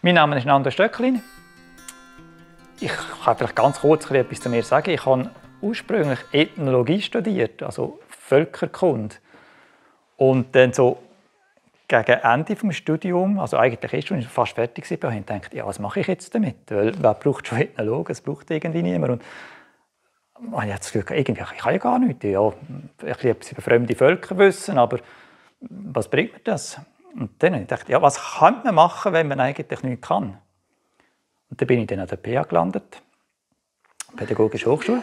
Mein Name ist Nando Stöcklin. Ich kann vielleicht ganz kurz etwas zu mir sagen. Ich habe ursprünglich Ethnologie studiert, also Völkerkunde. Und dann so gegen Ende des Studiums, also eigentlich erst, als ich fast fertig war, habe ich gedacht, ja, was mache ich jetzt damit? Weil wer braucht schon Ethnologen? Es braucht irgendwie niemand. Und ich habe das Gefühl, irgendwie, ich kann ja gar nichts. Ja, ich will etwas über fremde Völker wissen, aber was bringt mir das? Und dann habe ich gedacht, ja, was kann man machen, wenn man eigentlich nichts kann? Und dann bin ich dann an der PH gelandet, Pädagogische Hochschule,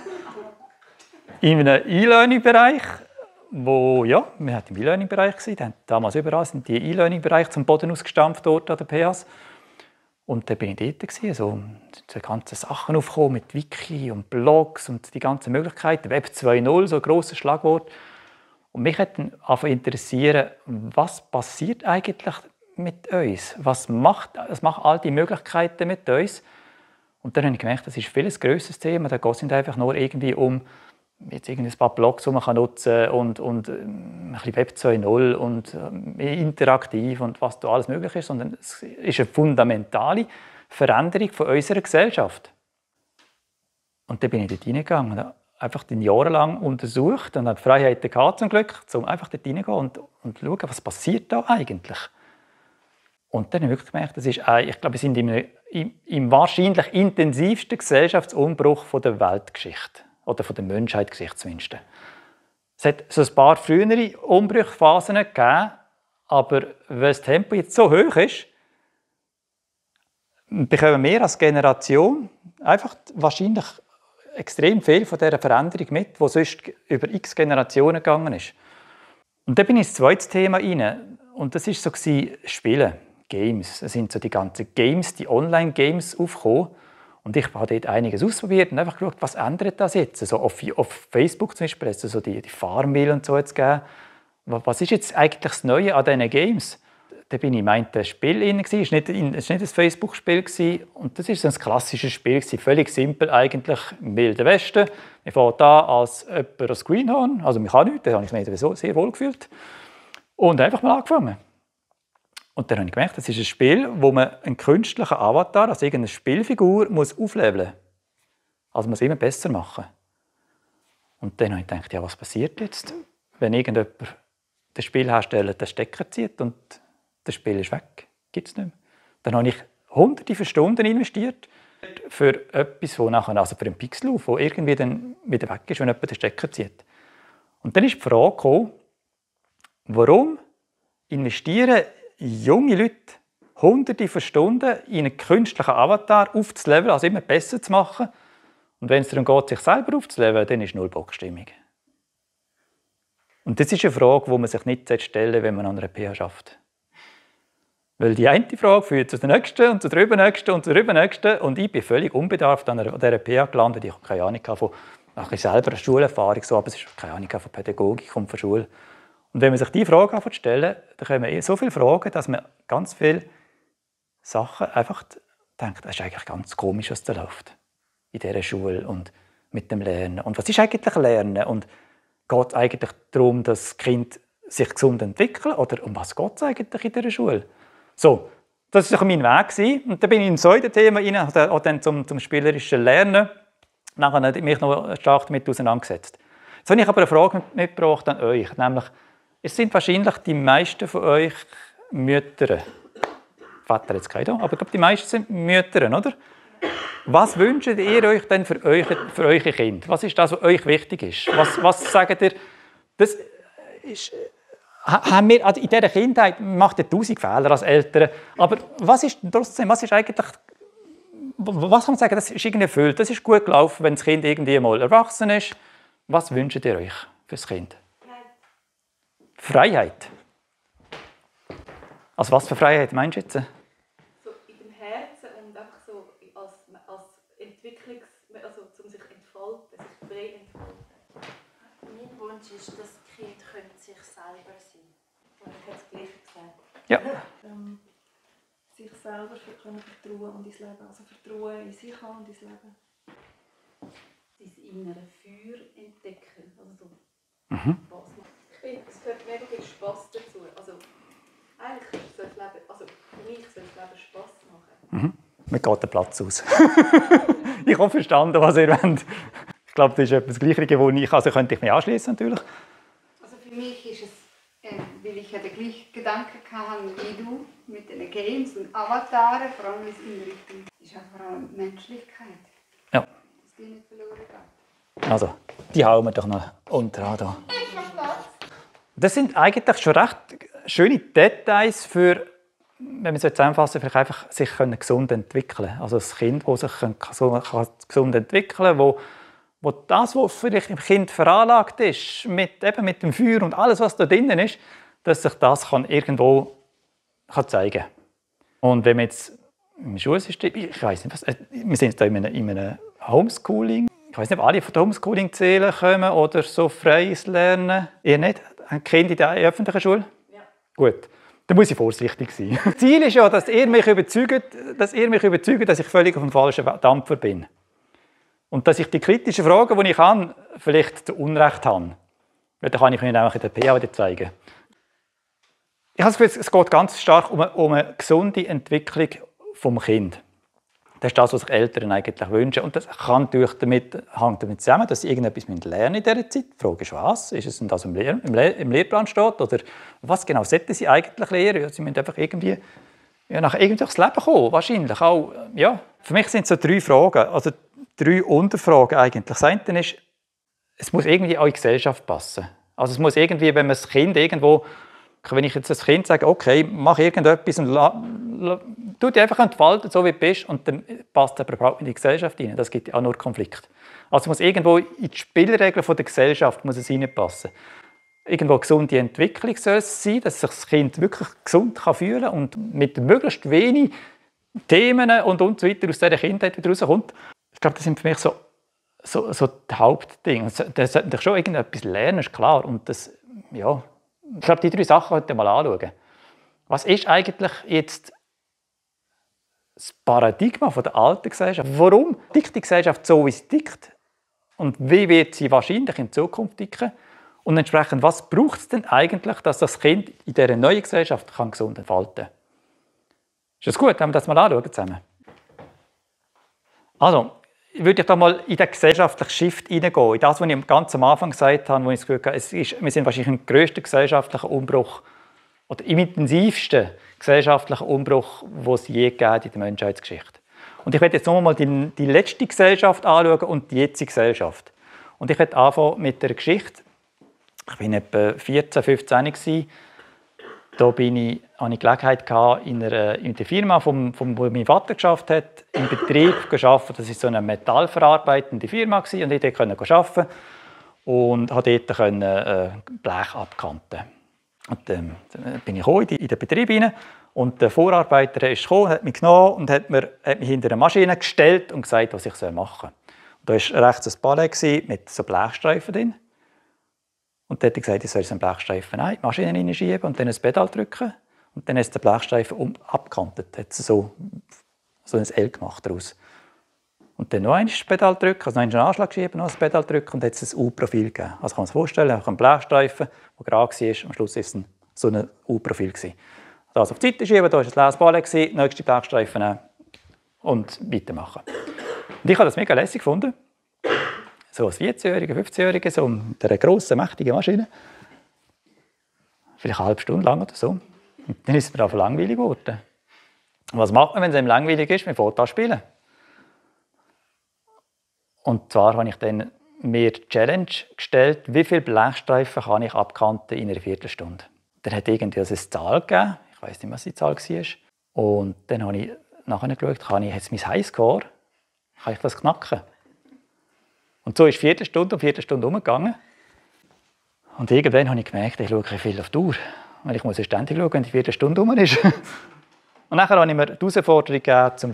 in einem E-Learning-Bereich, wo, ja, wir hatten im E-Learning-Bereich gewesen, damals überall sind die E-Learning-Bereiche zum Boden ausgestampft dort an der PHs. Und dann bin ich dort gewesen, also die ganzen Sachen aufgekommen mit Wiki und Blogs und die ganzen Möglichkeiten, Web 2.0, so ein grosses Schlagwort. Und mich hat dann interessiert, was passiert eigentlich mit uns? Was macht all die Möglichkeiten mit uns? Und dann habe ich gemerkt, das ist viel ein grösseres Thema. Da geht es nicht einfach nur irgendwie um jetzt ein paar Blogs, die man nutzen kann und ein bisschen Web 2.0 und interaktiv und was da alles möglich ist, sondern es ist eine fundamentale Veränderung von unserer Gesellschaft. Und dann bin ich dort hineingegangen. Einfach den jahrelang untersucht und habe die Freiheiten gehabt, zum Glück, um einfach dort hineingehen und schauen, was passiert da eigentlich. Und dann habe ich wirklich gemerkt, das ist, ich glaube, wir sind im wahrscheinlich intensivsten Gesellschaftsumbruch von der Weltgeschichte oder von der Menschheitsgeschichte zumindest. Es hat so ein paar frühere Umbruchphasen gegeben, aber weil das Tempo jetzt so hoch ist, bekommen wir als Generation einfach wahrscheinlich extrem viel von dieser Veränderung mit, die sonst über x Generationen gegangen ist. Und dann bin ich ins zweite Thema rein. Und das war so, Spielen, Games. Es sind so die ganzen Games, die Online-Games aufgekommen. Und ich habe dort einiges ausprobiert und einfach geschaut, was ändert das jetzt? Also auf Facebook zum Beispiel, also die Farmville und so jetzt gegeben. Was ist jetzt eigentlich das Neue an diesen Games? Da bin ich in einem Spiel drin. Es war nicht ein Facebook-Spiel. Und das war so ein klassisches Spiel. Völlig simpel, eigentlich im Wilden Westen. Ich fahre da als jemand ein Greenhorn. Also, ich kann nichts. Da habe ich mich sehr wohl gefühlt. Und einfach mal angefangen. Und dann habe ich gemerkt, das ist ein Spiel, wo man einen künstlichen Avatar, also irgendeine Spielfigur, muss aufleveln. Also, man muss immer besser machen. Und dann habe ich gedacht, ja, was passiert jetzt, wenn irgendjemand das Spielhersteller den Stecker zieht und das Spiel ist weg, gibt es nicht mehr. Dann habe ich hunderte von Stunden investiert für etwas, wo nachher, also für einen Pixel, der irgendwie dann wieder weg ist, wenn jemand den Stecker zieht. Und dann ist die Frage gekommen, warum investieren junge Leute hunderte von Stunden in einen künstlichen Avatar aufzuleveln, also immer besser zu machen. Und wenn es darum geht, sich selber aufzuleveln, dann ist null Bockstimmung. Und das ist eine Frage, die man sich nicht stellen sollte, wenn man an einer PH arbeitet. Weil die eine Frage führt zu der nächsten und zu der übernächsten und zu der übernächsten. Und ich bin völlig unbedarft an dieser PH gelandet. Ich habe keine Ahnung von, ich selber eine Schulerfahrung, so, aber es ist keine Ahnung von Pädagogik und von Schule. Und wenn man sich diese Frage stellt, dann kommen so viele Fragen, dass man ganz viele Sachen einfach denkt, das ist eigentlich ganz komisch, was da läuft. In dieser Schule und mit dem Lernen. Und was ist eigentlich Lernen? Und geht es eigentlich darum, dass das Kind sich gesund entwickelt? Oder um was geht es eigentlich in dieser Schule? So, das war mein Weg. Und dann bin ich im zweiten Thema rein, auch dann zum spielerischen Lernen. Dann habe ich mich noch stark damit auseinandergesetzt. Jetzt habe ich aber eine Frage mitgebracht an euch. Nämlich, es sind wahrscheinlich die meisten von euch Mütter. Vater jetzt keine, aber ich glaube, die meisten sind Mütter, oder? Was wünscht ihr euch denn für eure Kinder? Was ist das, was euch wichtig ist? Was sagt ihr? Das ist... Haben wir, also in dieser Kindheit macht ihr 1000 Fehler als Eltern. Aber was ist trotzdem, was ist eigentlich, was kann man sagen, das ist irgendwie erfüllt, das ist gut gelaufen, wenn das Kind irgendwie mal erwachsen ist. Was wünscht ihr euch fürs Kind? Freiheit. Also was für Freiheit meinst du jetzt? So in dem Herzen und einfach so als Entwicklung, also um sich entfalten, sich frei entfalten. Mein Wunsch ist, dass das Kind sich selber sein. Ja. Sich selber vertrauen und ins Leben. Also Vertrauen in sich und ins Leben. Sein innere Feuer entdecken. Also so. Ich finde, es gehört mega viel Spass dazu. Also, eigentlich soll das Leben, also für mich soll das Leben Spass machen. Mhm. Mir geht der Platz aus. Ich habe verstanden, was ihr wollt. Ich glaube, das ist etwas Gleiches, wo ich... Also könnte ich mich anschließen, natürlich. Also für mich ist es, weil ich ja den gleichen Gedanken hatte wie du, mit den Games und Avataren, vor allem in Richtung, ist ja vor allem Menschlichkeit. Ja. Dass die nicht verloren geht. Also, die hauen wir doch noch unten an. Da. Ist noch Platz. Das sind eigentlich schon recht schöne Details für... Wenn man es zusammenfassen, vielleicht einfach sich gesund entwickeln können. Also ein Kind, das sich gesund entwickeln kann, wo das, was vielleicht im Kind veranlagt ist, eben mit dem Feuer und alles, was da drin ist, dass sich das irgendwo zeigen kann. Und wenn man jetzt im Schulsystem, ich weiss nicht, wir sind jetzt hier in einem Homeschooling, ich weiss nicht, ob alle von der Homeschooling zählen kommen oder so freies Lernen. Ihr nicht? Ein Kind in der öffentlichen Schule? Ja. Gut. Da muss ich vorsichtig sein. Das Ziel ist ja, dass ihr mich überzeugt, dass ich völlig auf dem falschen Dampfer bin. Und dass ich die kritischen Fragen, die ich habe, vielleicht zu Unrecht habe. Dann kann ich Ihnen auch in der PA zeigen. Ich habe das Gefühl, es geht ganz stark um eine gesunde Entwicklung des Kindes. Das ist das, was sich Eltern eigentlich wünschen. Und das hängt damit zusammen, dass sie irgendetwas lernen in dieser Zeit. Die Frage ist, was? Ist es denn das, was im Lehrplan steht? Oder was genau sollten sie eigentlich lernen? Ja, sie müssen einfach irgendwie nach irgendwas Leben kommen, wahrscheinlich. Auch, ja. Für mich sind es so drei Fragen, also drei Unterfragen eigentlich. Das eine ist, es muss irgendwie auch in die Gesellschaft passen. Also es muss irgendwie, wenn man das Kind irgendwo... Wenn ich jetzt das Kind sage, okay, mach irgendetwas und tu dich einfach entfalten, so wie du bist, und dann passt aber überhaupt in die Gesellschaft hinein. Das gibt ja auch nur Konflikt. Also muss irgendwo in die Spielregeln der Gesellschaft muss es hineinpassen. Irgendwo gesunde Entwicklung soll es sein, dass sich das Kind wirklich gesund fühlen kann und mit möglichst wenig Themen und so weiter aus dieser Kindheit wieder rauskommt. Ich glaube, das sind für mich so die Hauptdinge. Da sollte ich schon irgendetwas lernen, ist klar. Und das, ja... Ich glaube, die drei Sachen heute mal anschauen. Was ist eigentlich jetzt das Paradigma der alten Gesellschaft? Warum tickt die Gesellschaft so, wie sie tickt? Und wie wird sie wahrscheinlich in Zukunft ticken? Und entsprechend, was braucht es denn eigentlich, dass das Kind in dieser neuen Gesellschaft gesund entfalten kann? Ist das gut, wenn wir das mal anschauen zusammen? Also, würde ich da mal in den gesellschaftlichen Shift hineingehen. In das, was ich ganz am Anfang gesagt habe, wo ich das Gefühl habe, wir sind wahrscheinlich im grössten gesellschaftlichen Umbruch oder im intensivsten gesellschaftlichen Umbruch, den es je gegeben hat in der Menschheitsgeschichte. Und ich werde jetzt noch mal die letzte Gesellschaft anschauen und die jetzige Gesellschaft. Und ich werde anfangen mit der Geschichte. Ich war etwa 14, 15. Da hatte ich eine Gelegenheit, in der Firma, wo mein Vater geschafft hat, im Betrieb gearbeitet. Das war so eine metallverarbeitende Firma und ich konnte dort arbeiten und konnte dort Blech abkanten. Und dann bin ich in den Betrieb hinein und der Vorarbeiter ist gekommen, hat mich genommen und hat mich hinter eine Maschine gestellt und gesagt, was ich machen soll. Da war rechts ein Palett mit so Blechstreifen drin. Und dann hat er gesagt, ich soll einen Blechstreifen in die Maschine hineinschieben und dann ein Pedal drücken. Und dann hat er den Blechstreifen abgekantet. Hat so ein L gemacht daraus. Und dann noch ein Pedal drücken, also noch einen Anschlag schieben, noch ein Pedal drücken und hat es ein U-Profil gegeben. Also kann man sich vorstellen, einfach ein Blechstreifen, der gerade war, am Schluss war es so ein U-Profil. Also auf die Seite schieben, da war ein leeres Palett, den nächsten Blechstreifen nehmen und weitermachen. Und ich habe das mega lässig gefunden. So als 14-Jähriger, 15-Jähriger, so mit einer grossen, mächtigen Maschine. Vielleicht eine halbe Stunde lang oder so. Und dann ist es mir einfach langweilig geworden. Was macht man, wenn es einem langweilig ist? Man fährt an spielen. Und zwar habe ich dann mir die Challenge gestellt, wie viele Blechstreifen kann ich abkanten in einer Viertelstunde. Dann hat irgendwie eine Zahl gegeben. Ich weiß nicht, was die Zahl war. Und dann habe ich nachher geschaut, hat mein Highscore, kann ich das knacken? Und so ist Viertelstunde um Viertelstunde umgegangen. Und irgendwann habe ich gemerkt, ich schaue viel auf die Uhr. Weil ich muss ja ständig schauen, wenn die Viertelstunde um ist. Und nachher habe ich mir die Herausforderung gegeben, um zu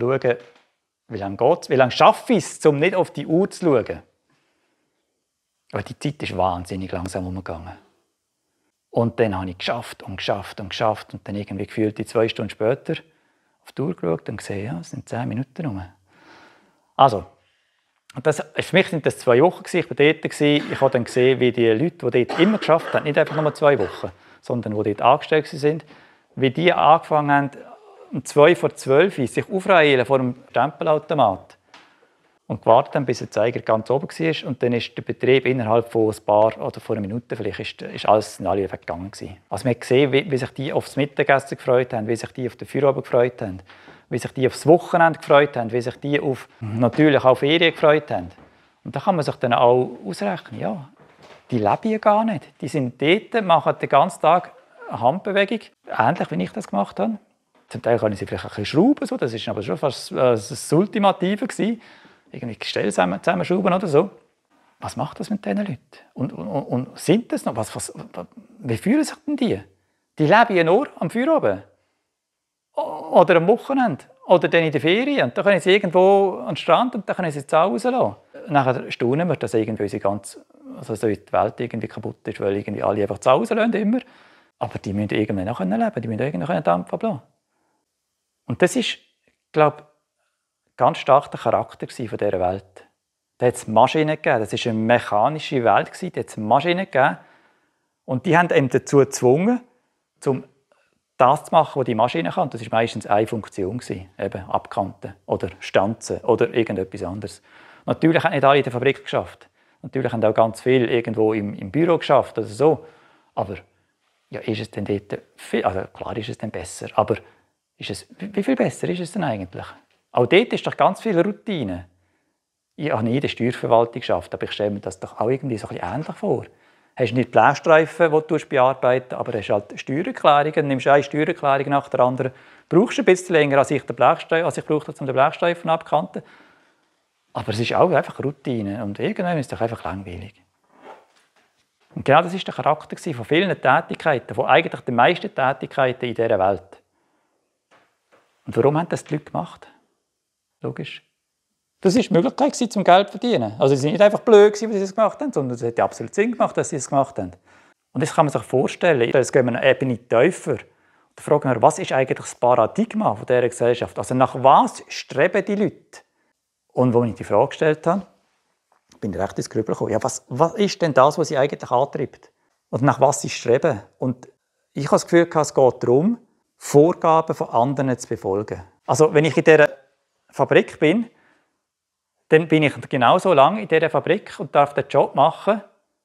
schauen, wie lange schaffe ich es, um nicht auf die Uhr zu schauen. Aber die Zeit ist wahnsinnig langsam umgegangen. Und dann habe ich geschafft. Und dann irgendwie gefühlt, 2 Stunden später auf die Uhr geschaut und gesehen, ja, es sind 10 Minuten rum. Also, und das, für mich waren das 2 Wochen, ich war dort. Ich habe dann gesehen, wie die Leute, die dort immer geschafft haben, nicht einfach nur 2 Wochen, sondern die dort angestellt waren, wie die angefangen haben, um 12:02 sich aufreihen vor dem Stempelautomat und gewartet haben, bis der Zeiger ganz oben war. Und dann ist der Betrieb innerhalb von ein paar oder von einer Minute vielleicht ist alles in alle weggegangen. Also man hat gesehen, wie sich die auf das Mittagessen gefreut haben, wie sich die auf den Feierabend gefreut haben, wie sich die auf das Wochenende gefreut haben, wie sich die auf, natürlich auch auf Ferien gefreut haben. Und da kann man sich dann auch ausrechnen, ja, die leben ja gar nicht. Die sind dort, machen den ganzen Tag eine Handbewegung, ähnlich wie ich das gemacht habe. Zum Teil können sie vielleicht ein bisschen schrauben, so. Das war aber schon fast das Ultimative. Irgendwie Gestell zusammenschrauben oder so. Was macht das mit diesen Leuten? Und sind das noch? Wie fühlen sich denn die? Die leben ja nur am Feierabend. Oder am Wochenende. Oder dann in den Ferien. Und dann können sie irgendwo an den Strand und dann können sie die Zahl rauslassen. Nachher staunen wir, dass irgendwie unsere ganze, also die Welt irgendwie kaputt ist, weil irgendwie alle einfach die Zahl rauslassen immer. Aber die müssen irgendwann noch leben, die müssen irgendwann noch Dampf ablassen. Und das ist, glaube ich, ganz stark der Charakter dieser Welt. Da hat es Maschinen gegeben. Das war eine mechanische Welt. Da hat es Maschinen gegeben. Und die haben eben dazu gezwungen, um das zu machen, was die Maschine kann. Das war meistens eine Funktion. Eben abkanten oder stanzen oder irgendetwas anderes. Natürlich haben nicht alle in der Fabrik geschafft. Natürlich haben auch ganz viele irgendwo im Büro geschafft oder so. Aber ja, ist es denn dort viel? Also klar ist es dann besser. Aber ist es, wie viel besser ist es denn eigentlich? Auch dort ist doch ganz viel Routine. Ich habe nie in der Steuerverwaltung geschafft, aber ich stelle mir das doch auch irgendwie so ein bisschen ähnlich vor. Du hast nicht die Blechstreifen, die du bearbeiten, aber du hast halt Steuererklärungen. Du nimmst eine Steuererklärung nach der anderen. Du brauchst ein bisschen länger, als ich brauchte, um den Blechstreifen abzukanten. Aber es ist auch einfach Routine und irgendwann ist es doch einfach langweilig. Und genau das war der Charakter von vielen Tätigkeiten, von eigentlich den meisten Tätigkeiten in dieser Welt. Und warum haben das die Leute gemacht? Logisch. Das war die Möglichkeit, um Geld zu verdienen. Also sie waren nicht einfach blöd, was sie das gemacht haben, sondern es hat absolut Sinn gemacht, dass sie es gemacht haben. Und das kann man sich vorstellen. Jetzt gehen wir eine Ebene tiefer und fragen wir, was ist eigentlich das Paradigma dieser Gesellschaft? Also nach was streben die Leute? Und als ich die Frage gestellt habe, bin ich recht ins Grübeln gekommen. Ja, was ist denn das, was sie eigentlich antreibt? Und nach was sie streben? Und ich habe das Gefühl, es geht darum, Vorgaben von anderen zu befolgen. Also wenn ich in dieser Fabrik bin, dann bin ich genauso lange in dieser Fabrik und darf den Job machen,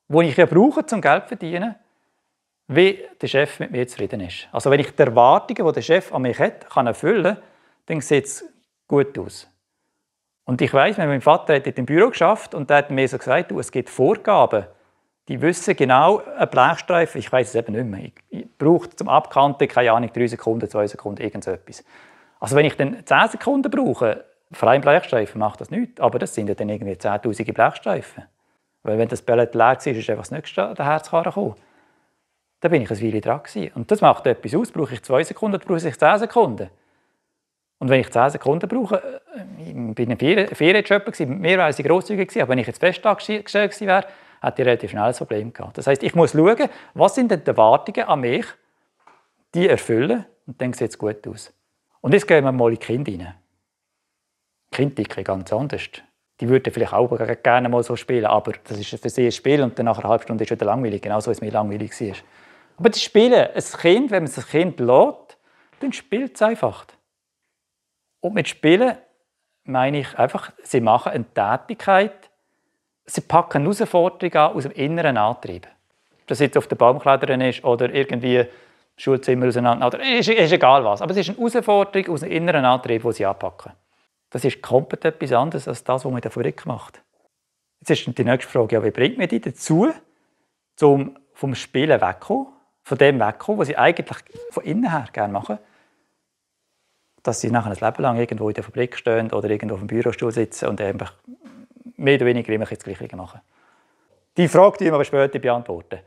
den ich ja brauche, um Geld zu verdienen, wie der Chef mit mir zufrieden ist. Also wenn ich die Erwartungen, die der Chef an mich hat, kann erfüllen, dann sieht es gut aus. Und ich weiss, mein Vater hat im Büro geschafft und der hat mir so gesagt, es gibt Vorgaben. Die wissen genau, ein Blechstreifen, ich weiss es eben nicht mehr, ich brauche zum Abkanten, keine Ahnung, 3 Sekunden, 2 Sekunden, irgendetwas. Also wenn ich dann 10 Sekunden brauche, vor allem Blechstreifen macht das nichts, aber das sind ja dann irgendwie 10'000 Blechstreifen. Weil wenn das Pellet leer war, ist einfach das nächste an den Herzkarren gekommen. Da bin ich eine Weile dran gewesen. Und das macht etwas aus. Brauche ich 2 Sekunden oder brauche ich 10 Sekunden? Und wenn ich 10 Sekunden brauche, ich bin ein Ferienjob, mehr weil ich grosszügig war, aber wenn ich jetzt fest angestellt wäre, hätte ich relativ schnell ein Problem gehabt. Das heisst, ich muss schauen, was sind denn die Erwartungen an mich, die erfüllen, und dann sieht es gut aus. Und jetzt gehen wir mal in die Kinder rein. Die Kinder ticken ganz anders. Die würden vielleicht auch gerne mal so spielen, aber das ist für sie ein Spiel und dann nach einer halben Stunde ist es wieder langweilig, genauso wie es mir langweilig war. Aber das Spielen, ein Kind, wenn man das Kind lässt, dann spielt es einfach. Und mit Spielen meine ich einfach, sie machen eine Tätigkeit, sie packen eine Herausforderung an aus dem inneren Antrieb. Ob das jetzt auf den Baum klettern ist oder irgendwie Schulzimmer auseinander, oder ist egal was. Aber es ist eine Herausforderung aus dem inneren Antrieb, die sie anpacken. Das ist komplett etwas anderes als das, was man in der Fabrik macht. Jetzt ist die nächste Frage, ja, wie bringt man die dazu, um vom Spielen wegzukommen, von dem wegzukommen, was sie eigentlich von innen her gerne machen, dass sie nachher ein Leben lang irgendwo in der Fabrik stehen oder irgendwo auf dem Bürostuhl sitzen und einfach mehr oder weniger immer das Gleiche machen. Die Frage, die wir später beantworten.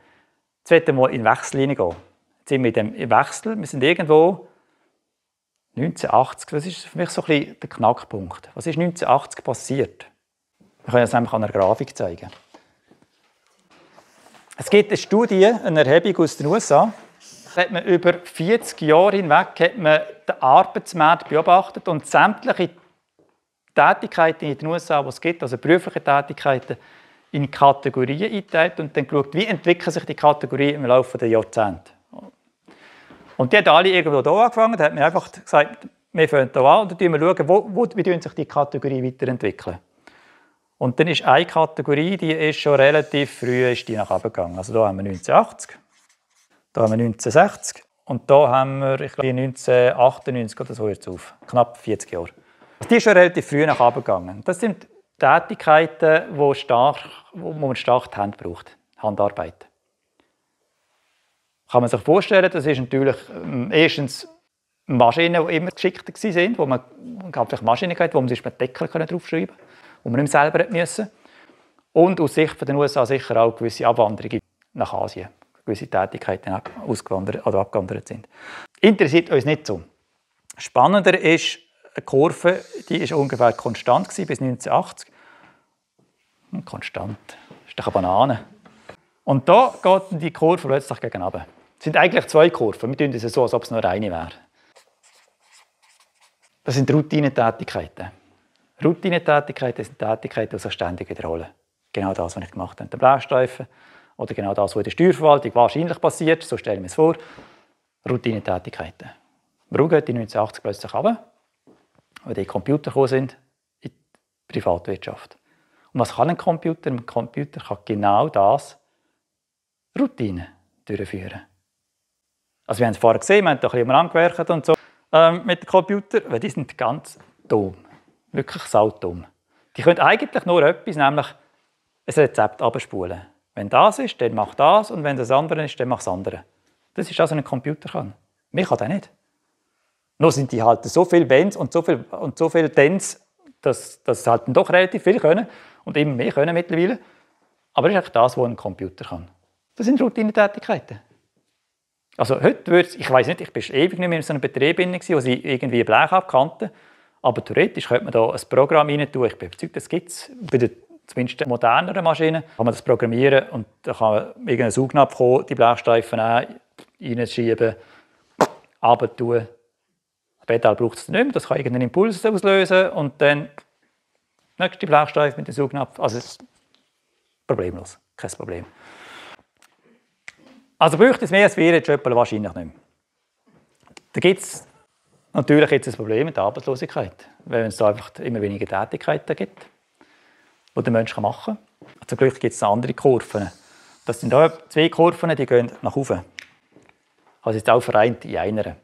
Jetzt wollen wir mal in die Wechsellinie gehen. Jetzt sind wir in dem Wechsel, wir sind irgendwo 1980, das ist für mich so ein bisschen der Knackpunkt. Was ist 1980 passiert? Wir können es nämlich an einer Grafik zeigen. Es gibt eine Studie, eine Erhebung aus den USA. Da hat man über 40 Jahre hinweg hat man den Arbeitsmarkt beobachtet und sämtliche Tätigkeiten in den USA, die es gibt, also berufliche Tätigkeiten, in Kategorien eingeteilt und dann geschaut, wie entwickeln sich die Kategorien im Laufe der Jahrzehnte. Und die haben alle irgendwo hier angefangen. Da hat man einfach gesagt, wir fangen hier an und dann schauen, wie sich die Kategorie weiterentwickeln. Und dann ist eine Kategorie, die ist schon relativ früh ist die nach oben gegangen. Also hier haben wir 1980, hier haben wir 1960 und hier haben wir, ich glaube, 1998 oder so jetzt auf, knapp 40 Jahre. Also die ist schon relativ früh nach oben gegangen. Das sind Tätigkeiten, wo man stark die Hand braucht, Handarbeit. Kann man sich vorstellen, das ist natürlich erstens Maschinen, die immer geschickter waren, wo man gab vielleicht Maschinen, wo man sich mit Deckel draufschreiben konnte, die man nicht selber musste. Und aus Sicht der USA sicher auch gewisse Abwanderungen nach Asien, gewisse Tätigkeiten ausgewandert oder abgewandert sind. Interessiert uns nicht so. Spannender ist eine Kurve, die war ungefähr konstant bis 1980. Konstant, das ist doch eine Banane. Und da geht die Kurve plötzlich gegen oben. Es sind eigentlich zwei Kurven. Wir tun es so, als ob es nur eine wäre. Das sind Routinetätigkeiten. Routinetätigkeiten sind Tätigkeiten, die sich ständig wiederholen. Genau das, was ich gemacht habe mit dem Blaustreifen. Oder genau das, was in der Steuerverwaltung wahrscheinlich passiert. So stellen wir es vor. Routinetätigkeiten. Warum geht die 1980 plötzlich runter? Weil die Computer gekommen sind in die Privatwirtschaft. Und was kann ein Computer? Ein Computer kann genau das, Routine durchführen. Also wir haben es vorher gesehen, wir haben da ein bisschen angewerkt und so. Mit dem Computer, weil die sind ganz dumm. Wirklich saudumm. Die können eigentlich nur etwas, nämlich ein Rezept abspulen. Wenn das ist, dann macht das und wenn das andere ist, dann macht das andere. Das ist das, was ein Computer kann. Mir kann das nicht. Nur sind die halt so viel Wenns und so viel Dens, dass sie halt doch relativ viel können und immer mehr können mittlerweile. Aber das ist eigentlich das, was ein Computer kann. Das sind Routinetätigkeiten. Also heute würde es, ich weiß nicht, ich war ewig nicht mehr in so einem Betrieb, wo sie irgendwie Blech abkannten. Aber theoretisch könnte man da ein Programm rein tun. Ich bin überzeugt, das gibt es. Bei den zumindest moderneren Maschinen kann man das programmieren und da kann man irgendeinen Saugnapf kommen, die Blechstreifen reinschieben, runter. Das Pedal braucht es nicht mehr, das kann irgendeinen Impuls auslösen und dann nächste Blechstreifen mit dem Saugnapf. Also es ist problemlos, kein Problem. Also bräuchte es mehr als wir jetzt wahrscheinlich nicht mehr. Da gibt es natürlich jetzt ein Problem mit der Arbeitslosigkeit, weil es da einfach immer weniger Tätigkeiten gibt, die der Mensch machen kann. Zum Glück gibt es andere Kurven. Das sind da zwei Kurven, die gehen nach oben. Also jetzt auch vereint in einer.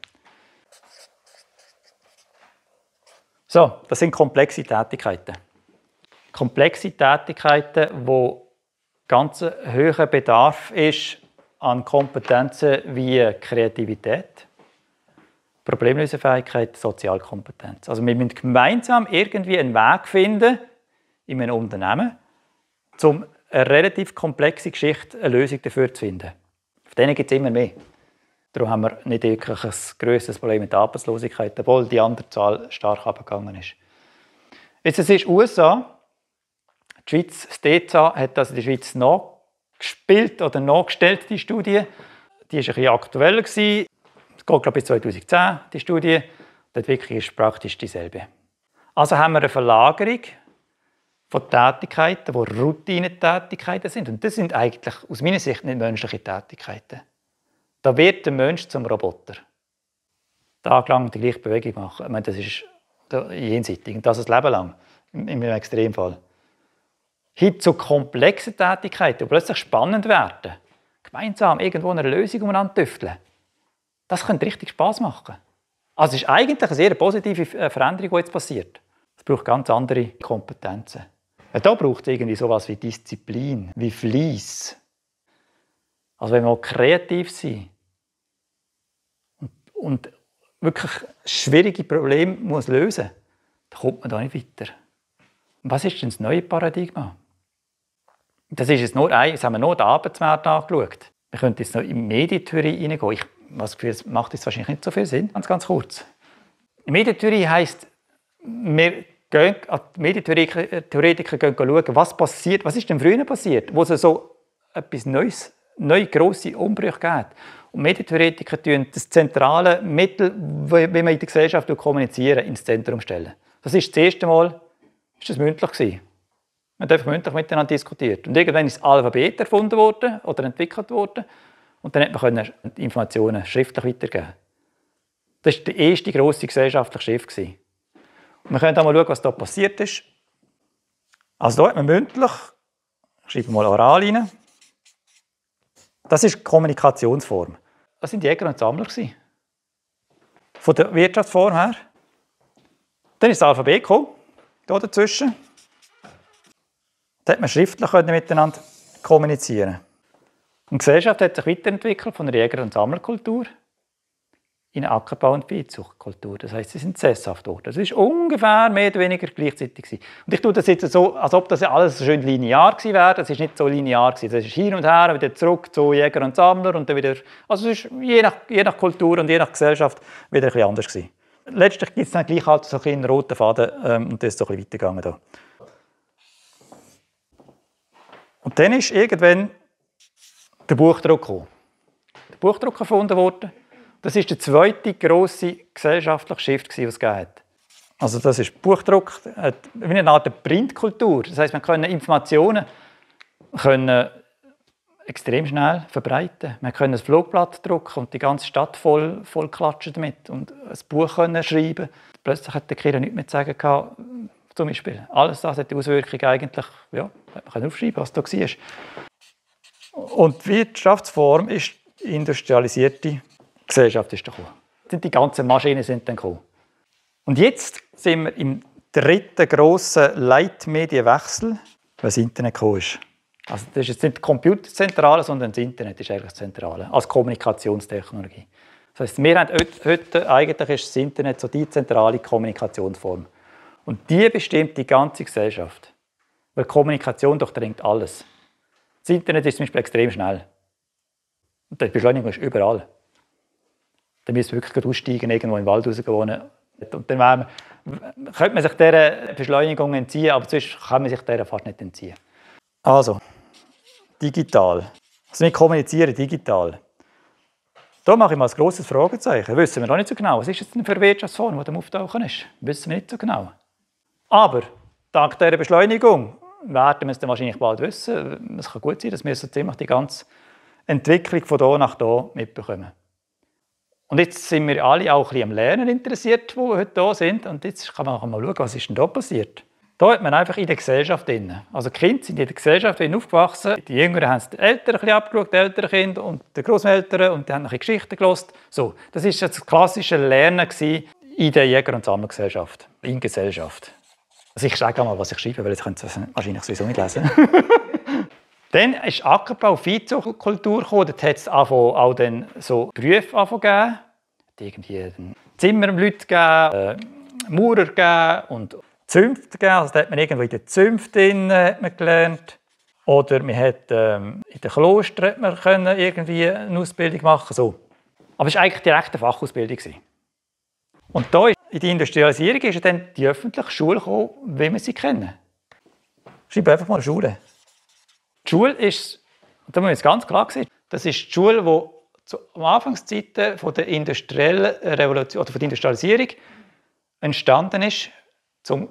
So, das sind komplexe Tätigkeiten. Komplexe Tätigkeiten, wo ganz hoher Bedarf ist an Kompetenzen wie Kreativität, Problemlösefähigkeit, Sozialkompetenz. Also wir müssen gemeinsam irgendwie einen Weg finden in einem Unternehmen, um eine relativ komplexe Geschichte eine Lösung dafür zu finden. Auf denen gibt es immer mehr. Darum haben wir nicht wirklich ein grösseres Problem mit der Arbeitslosigkeit, obwohl die andere Zahl stark abgegangen ist. Jetzt, es ist USA, die Schweiz, das DEZA hat das in der Schweiz noch gespielt oder nachgestellt, die Studie. Die war ein bisschen aktuell. Es geht, glaube ich, bis 2010, die Studie. Die Entwicklung ist praktisch dieselbe. Also haben wir eine Verlagerung von Tätigkeiten, die Routinetätigkeiten sind. Und das sind eigentlich aus meiner Sicht nicht menschliche Tätigkeiten. Da wird der Mensch zum Roboter. Tagelang die gleiche Bewegung machen. Ich meine, das ist jenseitig. Und das ein Leben lang, im Extremfall. Hin zu komplexen Tätigkeiten, die plötzlich spannend werden. Gemeinsam irgendwo eine Lösung umeinander tüfteln. Das könnte richtig Spass machen. Also es ist eigentlich eine sehr positive Veränderung, die jetzt passiert. Es braucht ganz andere Kompetenzen. Ja, da braucht es irgendwie so etwas wie Disziplin, wie Fleiss. Also wenn wir kreativ sind und wirklich schwierige Probleme muss lösen, dann kommt man da nicht weiter. Was ist denn das neue Paradigma? Das ist jetzt nur ein, das haben wir nur den Arbeitsmarkt angeschaut. Wir könnten jetzt noch in Medientheorie hineingehen. Ich habe das Gefühl, das macht jetzt wahrscheinlich nicht so viel Sinn. Ganz kurz. Medientheorie heisst, wir gehen an die Medientheoretiker schauen, was passiert, was ist denn früher passiert, wo es so etwas Neues, neue grosse Umbrüche gibt. Und Medientheoretiker tun das zentrale Mittel, wie man in der Gesellschaft kommunizieren, ins Zentrum stellen. Das ist das erste Mal, ist das mündlich. Man hat mündlich miteinander diskutiert. Und irgendwann ist das Alphabet erfunden worden oder entwickelt worden. Und dann konnte man Informationen schriftlich weitergeben. Das war der erste grosse gesellschaftliche Schiff. Wir können mal schauen, was hier passiert ist. Also hier hat man mündlich, ich schreibe mal oral rein, das ist die Kommunikationsform. Das waren Jäger und Sammler. Von der Wirtschaftsform her. Dann ist das Alphabet gekommen, hier dazwischen. Da konnte man schriftlich miteinander kommunizieren. Und die Gesellschaft hat sich weiterentwickelt von der Jäger- und Sammlerkultur in Ackerbau- und Viehzuchtkultur. Das heisst, sie sind sesshaft dort. Das war ungefähr mehr oder weniger gleichzeitig. Und ich tue das jetzt so, als ob das alles so schön linear gewesen wäre. Das war nicht so linear. Das ist hin und her, wieder zurück zu Jäger und Sammler. Und dann wieder, also es ist je nach Kultur und je nach Gesellschaft wieder etwas anders gewesen. Letztlich gibt es dann gleich halt so einen roten Faden und das ist so ein bisschen weitergegangen da. Und dann ist irgendwann der Buchdruck gekommen. Der Buchdruck erfunden worden. Das war der zweite grosse gesellschaftliche Shift, den es gab. Also das ist Buchdruck, wie eine Art Printkultur. Das heisst, man kann Informationen extrem schnell verbreiten. Man kann ein Flugblatt drucken und die ganze Stadt voll klatschen damit. Und ein Buch können schreiben. Plötzlich hat der Kirche nichts mehr zu sagen. Zum Beispiel. Alles das hat die Auswirkung eigentlich, ja, man kann aufschreiben, was da war. Und die Wirtschaftsform ist die industrialisierte Gesellschaft. Die ganzen Maschinen sind dann gekommen. Und jetzt sind wir im dritten grossen Leitmedienwechsel, weil das Internet gekommen ist. Also das ist jetzt nicht die Computerzentrale, sondern das Internet ist eigentlich das Zentrale, als Kommunikationstechnologie. Das heisst, wir haben heute eigentlich ist das Internet so die zentrale Kommunikationsform. Und die bestimmt die ganze Gesellschaft. Weil Kommunikation durchdringt alles. Das Internet ist zum Beispiel extrem schnell. Und die Beschleunigung ist überall. Dann müssen wir wirklich aussteigen, irgendwo im Wald rausgewohnen. Und dann könnte man sich dieser Beschleunigung entziehen, aber sonst kann man sich dieser fast nicht entziehen. Also, digital. Also wir kommunizieren digital. Da mache ich mal ein grosses Fragezeichen. Wissen wir noch nicht so genau. Was ist jetzt für eine Wirtschaftsform, die da auftauchen ist? Wissen wir nicht so genau. Aber dank dieser Beschleunigung werden wir es dann wahrscheinlich bald wissen. Es kann gut sein, dass wir so ziemlich die ganze Entwicklung von hier nach hier mitbekommen. Und jetzt sind wir alle auch ein bisschen am Lernen interessiert, die heute hier sind. Und jetzt kann man mal schauen, was ist denn hier passiert. Da hat man einfach in der Gesellschaft drin. Also die Kinder sind in der Gesellschaft aufgewachsen. Die Jüngeren haben es den Eltern ein bisschen abgeschaut, die älteren Kinder und die Großeltern. Und die haben ein bisschen Geschichten gehört. So, das war das klassische Lernen in der Jäger- und Sammlergesellschaft, in Gesellschaft. Also ich sage mal, was ich schreibe, weil jetzt könnt ihr es wahrscheinlich sowieso nicht lesen. Dann ist Ackerbau, Viehzuchtkultur gekommen. Dort hat es auch dann so Berufe gegeben. Es hat irgendwie Zimmerleute gegeben, Maurer gegeben und Zünfte gegeben. Also da hat man irgendwo in den Zünften gelernt. Oder man hat in den Klostern irgendwie eine Ausbildung machen können. So. Aber es war eigentlich direkt eine Fachausbildung. Und da in der Industrialisierung ist dann die öffentliche Schule gekommen, wie wir sie kennen. Schreib einfach mal Schule. Die Schule ist, da muss man jetzt ganz klar sehen, das ist die Schule, die zu Anfangszeiten von der industriellen Revolution oder von der Industrialisierung entstanden ist, um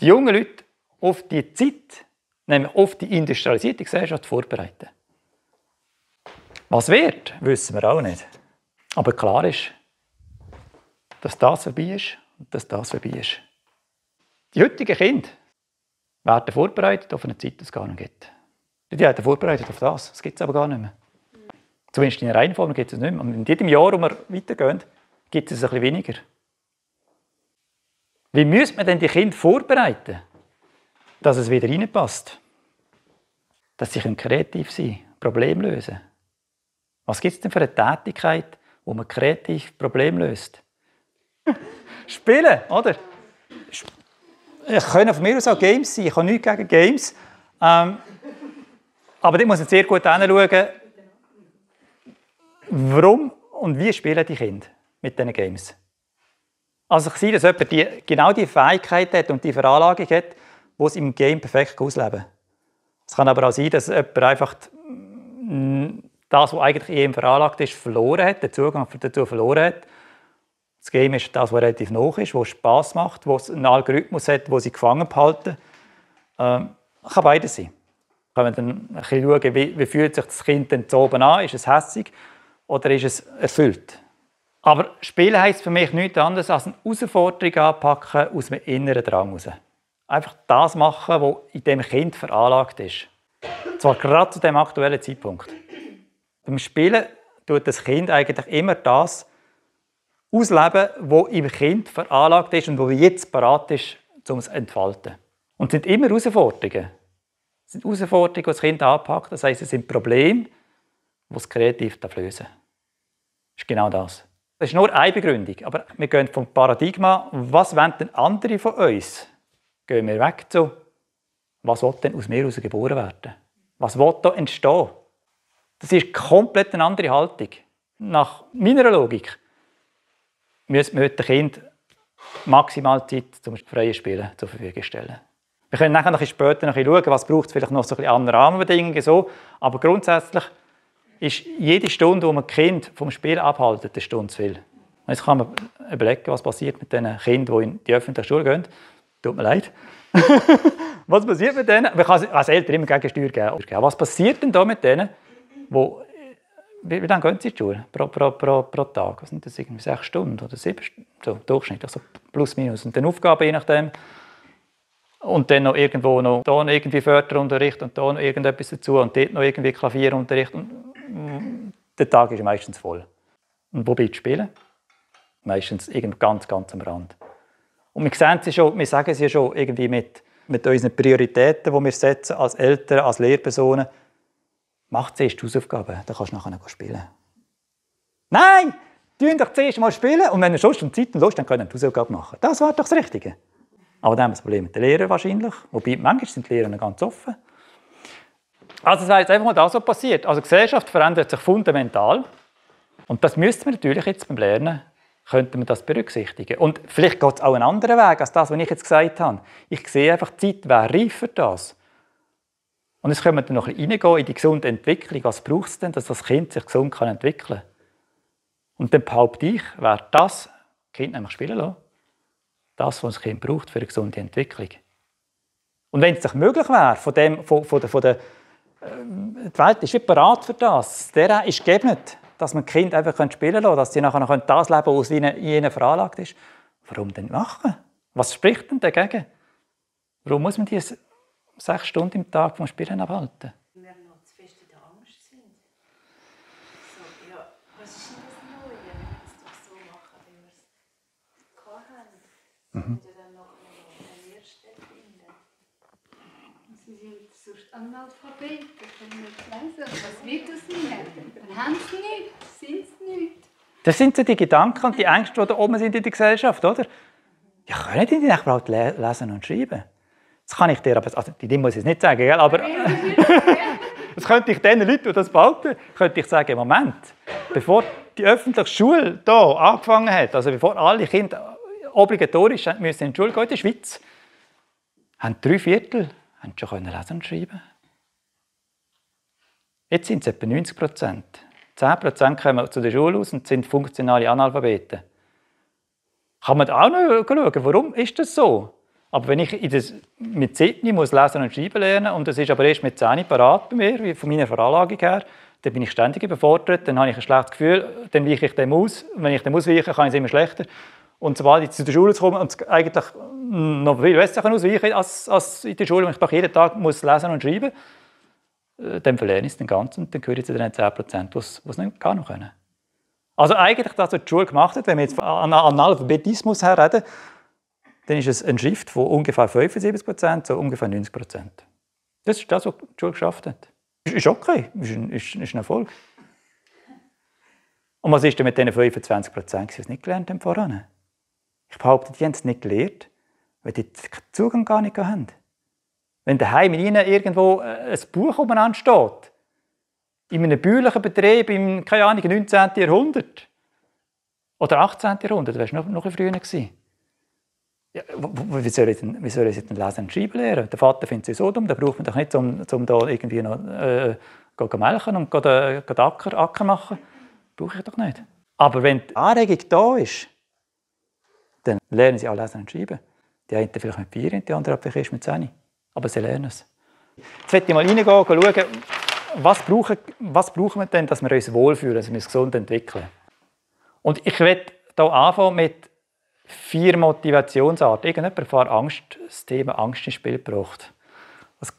die jungen Leute auf die Zeit, nämlich auf die industrialisierte Gesellschaft vorzubereiten. Was wird, wissen wir auch nicht. Aber klar ist, dass das vorbei ist und dass das vorbei ist. Die heutigen Kinder werden vorbereitet auf eine Zeit, die es gar nicht gibt. Die hat er vorbereitet auf das. Das gibt es aber gar nicht mehr. Zumindest in der Reihenform gibt es nicht mehr. Und in jedem Jahr, wo wir weitergehen, gibt es ein bisschen weniger. Wie müsste man denn die Kinder vorbereiten, dass es wieder reinpasst? Dass sie kreativ sein können, Probleme lösen. Was gibt es denn für eine Tätigkeit, wo man kreativ Probleme löst? Spielen, oder? Ich kann von mir aus auch Games sein. Ich habe nichts gegen Games. Aber da muss man sehr gut hinschauen, warum und wie spielen die Kinder mit diesen Games. Also ich sehe, dass jemand genau die Fähigkeit hat und die Veranlagung hat, die es im Game perfekt ausleben kann. Es kann aber auch sein, dass jemand einfach das, was eigentlich in ihm veranlagt ist, verloren hat, den Zugang dazu verloren hat. Das Game ist das, was relativ nah ist, was Spass macht, wo es einen Algorithmus hat, wo sie gefangen behalten. Kann beides sein. Können wir dann ein bisschen schauen, wie fühlt sich das Kind denn zu oben an? Ist es hässig oder ist es erfüllt? Aber Spielen heisst für mich nichts anderes als eine Herausforderung anpacken aus dem inneren Drang heraus. Einfach das machen, was in dem Kind veranlagt ist. Und zwar gerade zu dem aktuellen Zeitpunkt. Beim Spielen tut das Kind eigentlich immer das ausleben, was im Kind veranlagt ist und was jetzt bereit ist, um es zu entfalten. Und es sind immer Herausforderungen. Es sind Herausforderungen, die das Kind anpackt. Das heisst, es sind Probleme, die es kreativ lösen. Das ist genau das. Das ist nur eine Begründung. Aber wir gehen vom Paradigma, was wollen denn andere von uns? Gehen wir weg zu, was will denn aus mir heraus geboren werden? Was will da entstehen? Das ist komplett eine andere Haltung. Nach meiner Logik müssen wir heute dem Kind maximal Zeit zum freien Spielen zur Verfügung stellen. Wir können nachher später noch schauen, was braucht es vielleicht noch so ein bisschen an Rahmenbedingungen so. Aber grundsätzlich ist jede Stunde, die man Kind vom Spielen abhalten, eine Stunde zu viel. Und jetzt kann man überlegen, was passiert mit den Kindern, die in die öffentliche Schule gehen. Tut mir leid. Was passiert mit denen? Man kann als Eltern immer Gegensteuer geben. Was passiert denn da mit denen, wo, wie lange gehen sie in die Schule pro Tag? Was sind das, irgendwie 6 Stunden oder 7 Stunden? So, durchschnittlich, so plus minus. Und dann Aufgaben, je nachdem. Und dann noch irgendwo noch da irgendwie Förderunterricht und da noch irgendetwas dazu und dort noch irgendwie Klavierunterricht. Und der Tag ist meistens voll. Und wo bleibt Spielen? Meistens ganz, ganz am Rand. Und wir sehen sie schon, wir sagen sie schon irgendwie mit unseren Prioritäten, die wir setzen als Eltern, als Lehrpersonen. Macht zuerst die Hausaufgaben, dann kannst du nachher spielen. Nein! Tun doch zuerst mal spielen und wenn ihr schon Zeit und Lust habt, dann könnt ihr die Hausaufgabe machen. Das war doch das Richtige. Aber dann haben wir das Problem mit den Lehrern wahrscheinlich. Wobei, manchmal sind die Lehrer ganz offen. Also das wäre jetzt einfach mal das, was passiert. Also die Gesellschaft verändert sich fundamental. Und das müssten wir natürlich jetzt beim Lernen, könnten wir das berücksichtigen. Und vielleicht geht es auch einen anderen Weg als das, was ich jetzt gesagt habe. Ich sehe einfach, die Zeit wäre reif für das. Und jetzt können wir dann noch ein bisschen reingehen in die gesunde Entwicklung. Was braucht es denn, dass das Kind sich gesund entwickeln kann? Und dann behaupte ich, wäre das Kind nämlich spielen lassen. Das, was das Kind braucht für eine gesunde Entwicklung. Und wenn es doch möglich wäre, die Welt ist nicht bereit für das. Der ist geebnet, dass man Kind einfach spielen lassen kann, dass sie nachher noch das leben können, was ihnen veranlagt ist. Warum denn machen? Was spricht denn dagegen? Warum muss man diese 6 Stunden im Tag vom Spielen abhalten? Weil wir noch zu fest in der Angst sind. So, ja, was ist denn das Neue, wenn wir es doch so machen, wie wir es gehabt haben? Oder dann noch eine Lehrstelle finden. Sie sind sonst Analphabeten, können nicht lesen. Was wird aus ihnen? Dann haben sie nichts, sind sie nichts. Das sind so die Gedanken und die Ängste, die da oben sind in der Gesellschaft, oder? Ja, können die nicht überhaupt lesen und schreiben? Das kann ich dir aber, also die muss ich es nicht sagen, gell? Aber das könnte ich den Leuten, die das behaupten, könnte ich sagen, Moment, bevor die öffentliche Schule hier angefangen hat, also bevor alle Kinder obligatorisch müssen in die Schule gehen in der Schweiz, haben 3/4 schon lesen und schreiben. Jetzt sind es etwa 90%. 10% kommen zu der Schule aus und sind funktionale Analphabeten. Kann man auch noch schauen, warum ist das so? Aber wenn ich mit 7 muss lesen und schreiben lernen und das ist aber erst mit 10 parat bei mir, von meiner Veranlagung her, dann bin ich ständig überfordert, dann habe ich ein schlechtes Gefühl, dann weiche ich dem aus. Wenn ich dem ausweiche, kann ich es immer schlechter. Und sobald ich zu der Schule komme und es eigentlich noch viel besser ausweichen als in der Schule, wenn ich jeden Tag muss lesen und schreiben muss, dann verlerne ich es den Ganzen und dann gehören zu den 10%, die es nicht gar noch können. Also eigentlich das, was die Schule gemacht hat, wenn wir jetzt von Analphabetismus herreden, dann ist es ein Shift von ungefähr 75% zu ungefähr 90%. Das ist das, was die Schule geschafft hat. Ist okay, ist ein Erfolg. Und was ist denn mit diesen 25%, die es nicht gelernt haben voran? Ich behaupte, die haben es nicht gelernt, weil die den Zugang gar nicht haben. Wenn daheim in ihnen irgendwo ein Buch umeinander steht, in einem bäuerlichen Betrieb im, keine Ahnung, 19. Jahrhundert oder 18. Jahrhundert, das war noch ein früher. Ja, wie soll ich denn lesen und schreiben lernen? Der Vater findet es so dumm, da braucht man doch nicht, um da irgendwie noch melken und Acker machen. Brauche ich doch nicht. Aber wenn die Anregung da ist, dann lernen sie auch lesen und schreiben. Die einen vielleicht mit 4, die anderen vielleicht erst mit 10. Aber sie lernen es. Jetzt möchte ich mal reingehen und schauen, was brauchen wir denn, dass wir uns wohlfühlen, dass wir uns gesund entwickeln. Und ich werde hier anfangen mit 4 Motivationsarten. Irgendjemand hat Angst, das Thema Angst ins Spiel gebracht.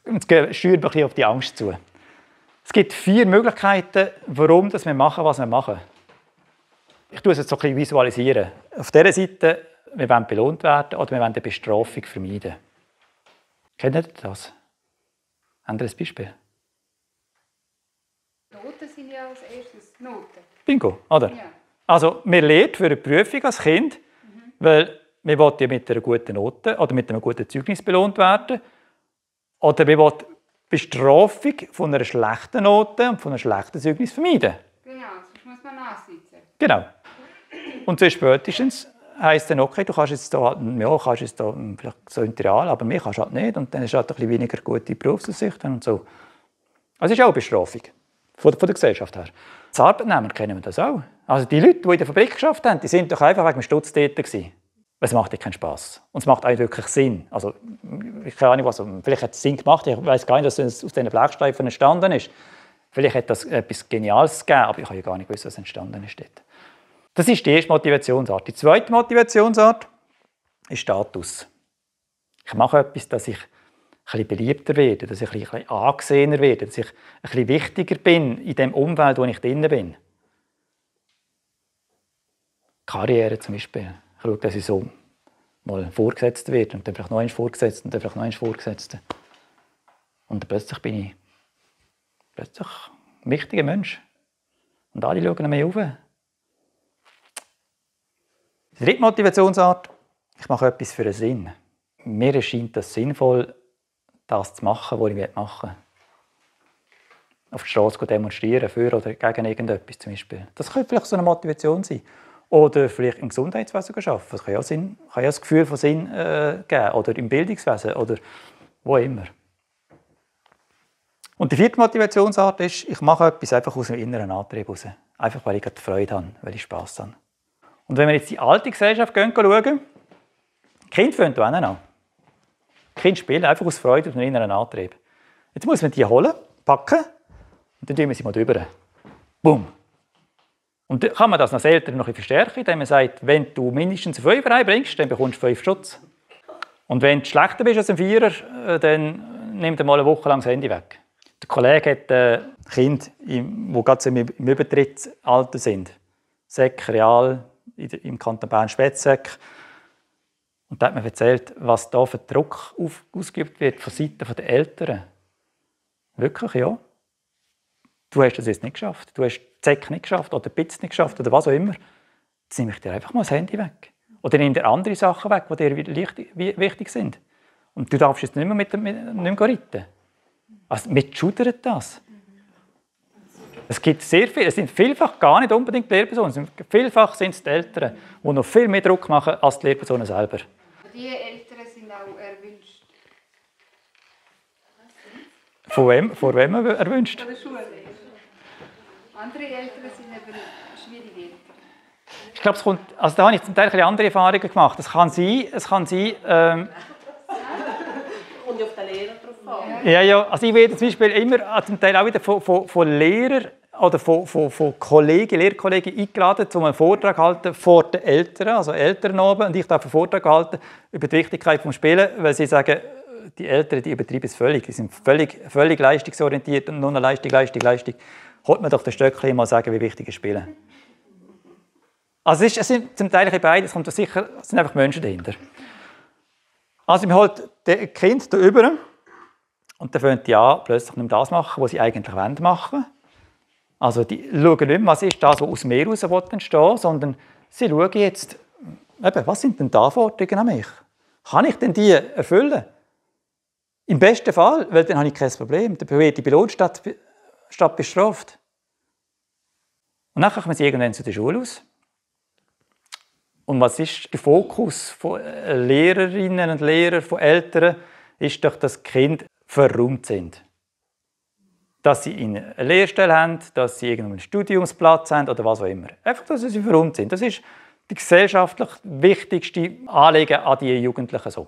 Jetzt steuern wir ein bisschen auf die Angst zu. Es gibt 4 Möglichkeiten, warum wir machen, was wir machen. Ich tue es jetzt so ein bisschen visualisieren. Auf dieser Seite, wir wollen belohnt werden oder wir wollen eine Bestrafung vermeiden. Kennt ihr das? Anderes Beispiel. Noten sind ja als erstes Noten. Bingo, oder? Ja. Also, wir lernen für eine Prüfung als Kind, weil wir wollen ja mit einer guten Note oder mit einem guten Zeugnis belohnt werden. Oder wir wollen Bestrafung von einer schlechten Note und von einem schlechten Zeugnis vermeiden. Genau, sonst muss man nachsitzen. Genau. Und so spätestens heisst dann, okay, du kannst jetzt da, ja, kannst jetzt da vielleicht so ein Trial, aber mehr kannst du halt nicht. Und dann hast du halt ein bisschen weniger gute Berufsaussichten und so. Also es ist auch Bestrafung von der Gesellschaft her. Als Arbeitnehmer kennen wir das auch. Also die Leute, die in der Fabrik gearbeitet haben, die sind doch einfach wegen dem Stutz dort gewesen. Es macht dir keinen Spass. Und es macht eigentlich wirklich Sinn. Also, ich keine Ahnung, was, vielleicht hat es Sinn gemacht, ich weiß gar nicht, dass es aus diesen Blechstreifen entstanden ist. Vielleicht hat das etwas Geniales gegeben, aber ich habe ja gar nicht gewusst, was entstanden ist dort. Das ist die erste Motivationsart. Die zweite Motivationsart ist Status. Ich mache etwas, dass ich ein bisschen beliebter werde, dass ich ein bisschen angesehener werde, dass ich ein bisschen wichtiger bin in dem Umfeld, wo ich drin bin. Karriere zum Beispiel. Ich schaue, dass ich so mal vorgesetzt werde und dann vielleicht noch eins vorgesetzt und dann vielleicht noch eins vorgesetzt. Und plötzlich bin ich plötzlich ein wichtiger Mensch. Und alle schauen mir auf. Die dritte Motivationsart, ich mache etwas für einen Sinn. Mir erscheint es sinnvoll, das zu machen, was ich machen will. Auf der Straße demonstrieren, für oder gegen irgendetwas zum Beispiel. Das könnte vielleicht so eine Motivation sein. Oder vielleicht im Gesundheitswesen arbeiten. Das kann ja Sinn, kann ja das Gefühl von Sinn geben. Oder im Bildungswesen oder wo immer. Und die vierte Motivationsart ist, ich mache etwas einfach aus dem inneren Antrieb heraus. Einfach, weil ich gerade Freude habe, weil ich Spass habe. Und wenn wir jetzt die alte Gesellschaft schauen, Kinder fangen auch an. Kinder spielen einfach aus Freude und einem inneren Antrieb. Jetzt muss man die holen, packen und dann tun wir sie mal drüber. Bumm! Und dann kann man das als Eltern noch ein bisschen verstärken, indem man sagt, wenn du mindestens 5 reinbringst, dann bekommst du 5 Schutz. Und wenn du schlechter bist als ein 4er, dann nimm dir mal eine Woche lang das Handy weg. Der Kollege hat Kinder, die gerade im Übertrittsalter sind. Säck, Real, im Kanton Bern Spätsäck. Und da hat man erzählt, was da für Druck ausgeübt wird von Seiten der Eltern. Wirklich, ja. Du hast das jetzt nicht geschafft. Du hast die Säcke nicht geschafft oder die Pizze nicht geschafft oder was auch immer. Jetzt nehme ich dir einfach mal das Handy weg. Oder nimm dir andere Sachen weg, die dir wichtig sind. Und du darfst jetzt nicht mehr mit reiten. Also mit schudert das. Es gibt sehr viel, es sind vielfach gar nicht unbedingt die Lehrpersonen. Vielfach sind es die Eltern, die noch viel mehr Druck machen als die Lehrpersonen selber. Diese Eltern sind auch erwünscht. Von wem erwünscht? Von der Schule. Andere Eltern sind eben schwierige Eltern. Ich glaube, es kommt, also da habe ich zum Teil andere Erfahrungen gemacht. Es kann sein und auf den Lehrer drauf an. Ja. Also ich werde zum Beispiel immer zum Teil auch wieder von Lehrern oder von Kollegen, Lehrkollegen eingeladen, um einen Vortrag zu halten vor den Eltern, also Eltern oben. Und ich darf einen Vortrag halten über die Wichtigkeit des Spielens, weil sie sagen, die Eltern, die übertreiben es völlig. Die sind völlig leistungsorientiert und nur noch Leistung. Holt man doch den Stöckchen mal sagen, wie wichtig es Spielen. Also es sind zum Teil beide, es sind einfach Menschen dahinter. Also man holt das Kind da rüber und dann fangen die an, plötzlich nicht mehr das machen, was sie eigentlich machen wollen. Also die schauen nicht mehr, was ist das, was aus mir heraus entstehen, sondern sie schauen jetzt, eben, was sind denn die Anforderungen an mich? Kann ich denn die erfüllen? Im besten Fall, weil dann habe ich kein Problem. Dann wird die Pilotstadt bestraft. Und dann kommen sie irgendwann zu der Schule aus. Und was ist der Fokus von Lehrerinnen und Lehrern, von Eltern? Ist doch, dass die Kinder verräumt sind. Dass sie eine Lehrstelle haben, dass sie irgendeinen Studiumsplatz haben oder was auch immer. Einfach, dass sie verräumt sind. Das ist die gesellschaftlich wichtigste Anliegen an die Jugendlichen. So.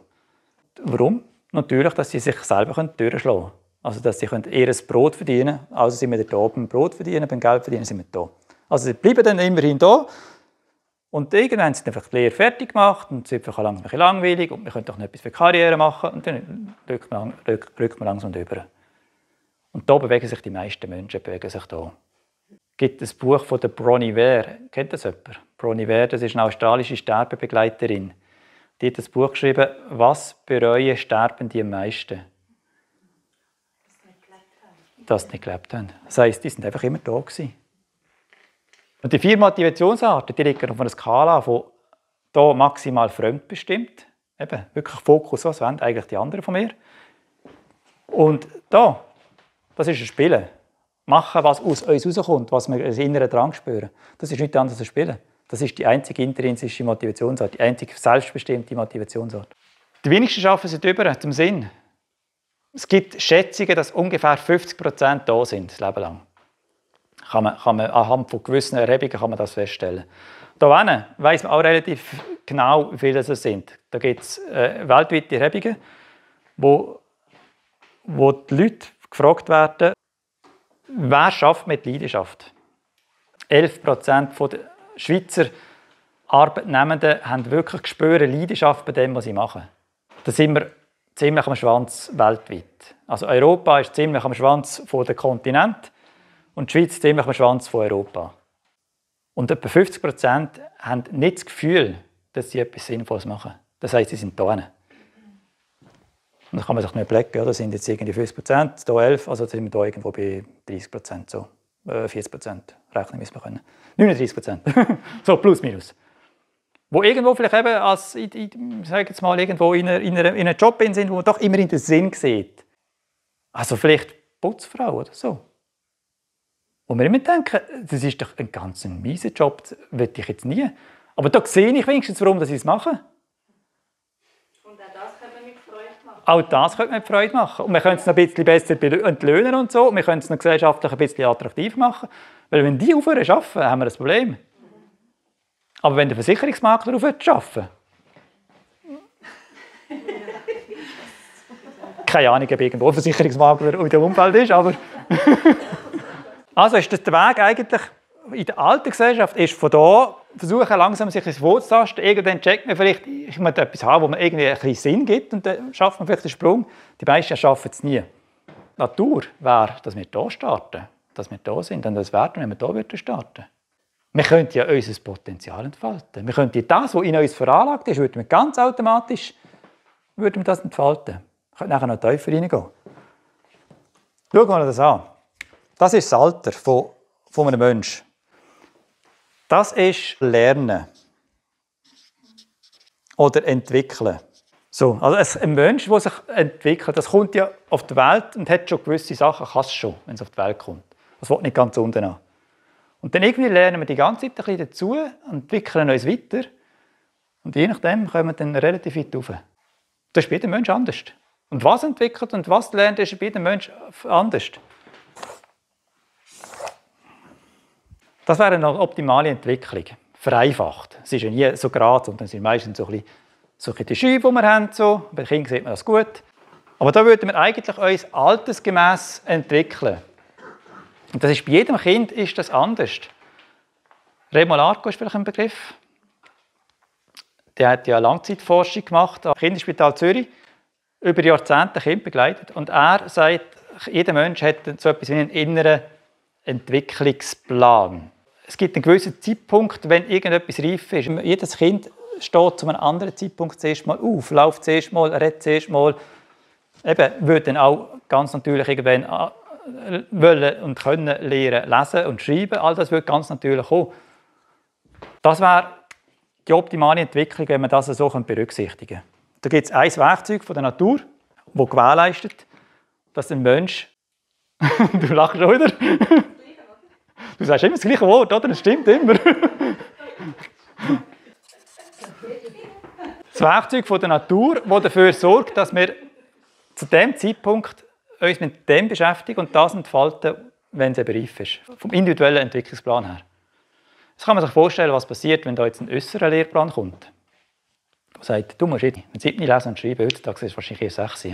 Warum? Natürlich, dass sie sich selber durchschlagen können. Also, dass sie eher ein Brot verdienen können. Also sind wir da oben, Brot verdienen, beim Geld verdienen sind wir da. Also sie bleiben dann immerhin da, Und irgendwann sind einfach die Lehre fertig gemacht und es wird langsam ein bisschen langweilig und wir können doch noch etwas für Karriere machen und dann rückt man langsam rüber. Und da bewegen sich die meisten Menschen, bewegen sich da. Es gibt ein Buch von der Bronnie Ware, kennt das jemand? Bronnie Ware, das ist eine australische Sterbebegleiterin. Die hat das Buch geschrieben, «Was bereuen Sterbende am meisten?» Dass sie nicht gelebt haben. Das heisst, die sind einfach immer da gewesen. Und die vier Motivationsarten, die liegen auf einer Skala von hier maximal fremdbestimmt. Eben, wirklich Fokus, was wollen eigentlich die anderen von mir. Und da, das ist ein Spielen. Machen, was aus uns rauskommt, was wir als inneren Drang spüren. Das ist nichts anderes als Spielen. Das ist die einzige intrinsische Motivationsart, die einzige selbstbestimmte Motivationsart. Die wenigsten schaffen sie drüber, zum Sinn. Es gibt Schätzungen, dass ungefähr 50% da sind, das Leben lang. Kann man anhand von gewissen Erhebungen kann man das feststellen. Hier weiss man auch relativ genau, wie viele es sind. Da gibt es weltweite Erhebungen, wo die Leute gefragt werden, wer schafft mit Leidenschaft? 11% der Schweizer Arbeitnehmenden haben wirklich gespürt Leidenschaft bei dem, was sie machen. Da sind wir ziemlich am Schwanz weltweit. Also Europa ist ziemlich am Schwanz von dem Kontinent. Und die Schweiz ist ziemlich am Schwanz von Europa. Und etwa 50% haben nicht das Gefühl, dass sie etwas Sinnvolles machen. Das heisst, sie sind da. Und das kann man sich nicht blecken. Ja, das sind jetzt irgendwie 50%, hier 11%, also sind wir hier irgendwo bei 30%. So. 40% rechnen müssen wir können. 39%. So, plus, minus. Wo irgendwo vielleicht eben, als, ich sage jetzt mal, irgendwo in einem Job sind, wo man doch immerhin den Sinn sieht. Also vielleicht Putzfrau oder so. Und wir immer denken, das ist doch ein ganz mieser Job, das will ich jetzt nie. Aber da sehe ich wenigstens, warum ich es mache. Und auch das könnte man mit Freude machen. Auch das könnte man mit Freude machen. Und wir können es noch ein bisschen besser entlöhnen und so. Und wir können es noch gesellschaftlich ein bisschen attraktiv machen. Weil wenn die aufhören arbeiten, haben wir ein Problem. Mhm. Aber wenn der Versicherungsmakler aufhört zu arbeiten. Keine Ahnung, ob irgendwo ein Versicherungsmakler in dem Umfeld ist, aber... Also ist das der Weg eigentlich in der alten Gesellschaft, ist von da versuchen langsam sich ins Wohl zu tasten. Irgendwann checkt man vielleicht, ich möchte etwas haben, wo man irgendwie ein bisschen Sinn gibt und dann schafft man vielleicht einen Sprung. Die meisten schaffen es nie. Die Natur wäre, dass wir hier starten, dass wir hier sind und das wäre, wenn wir hier starten. Wir könnten ja unser Potenzial entfalten. Wir könnten das, was in uns veranlagt ist, würden wir ganz automatisch würden wir das entfalten. Wir könnten nachher noch tiefer reingehen. Schauen wir uns das an. Das ist das Alter von einem Menschen. Das ist Lernen. Oder Entwickeln. So, also ein Mensch, der sich entwickelt, das kommt ja auf die Welt und hat schon gewisse Sachen, kann es schon, wenn es auf die Welt kommt. Das will nicht ganz unten an. Und dann irgendwie lernen wir die ganze Zeit ein bisschen dazu, entwickeln uns weiter. Und je nachdem kommen wir dann relativ weit rauf. Das ist bei jedem Menschen anders. Und was entwickelt und was lernt, ist bei jedem Menschen anders. Das wäre eine optimale Entwicklung. Vereinfacht. Es ist ja nie so gerade, sondern es sind meistens so ein bisschen die Scheibe, die wir haben. So. Bei Kindern sieht man das gut. Aber da würden wir eigentlich uns altersgemäß entwickeln. Und das ist bei jedem Kind ist das anders. Remo Largo ist vielleicht ein Begriff. Der hat ja Langzeitforschung gemacht am Kinderspital Zürich. Über Jahrzehnte Kinder begleitet. Und er sagt, jeder Mensch hat so etwas wie einen inneren Entwicklungsplan. Es gibt einen gewissen Zeitpunkt, wenn irgendetwas reif ist. Jedes Kind steht zu einem anderen Zeitpunkt zuerst mal auf, läuft zuerst mal, redet zuerst mal. Eben, wird dann auch ganz natürlich irgendwann wollen und können lernen, lesen und schreiben. All das wird ganz natürlich kommen. Das wäre die optimale Entwicklung, wenn man das so berücksichtigen könnte. Da gibt es ein Werkzeug von der Natur, das gewährleistet, dass ein Mensch... Du lachst schon wieder. Du sagst immer das gleiche Wort, oder? Das stimmt immer. Das Werkzeug von der Natur, das dafür sorgt, dass wir zu dem Zeitpunkt uns mit dem beschäftigen und das entfalten, wenn es reif ist. Vom individuellen Entwicklungsplan her. Jetzt kann man sich vorstellen, was passiert, wenn da jetzt ein äußerer Lehrplan kommt. Der sagt, du musst jetzt mit 7 lesen und schreiben. Heutzutage ist es wahrscheinlich eher 6.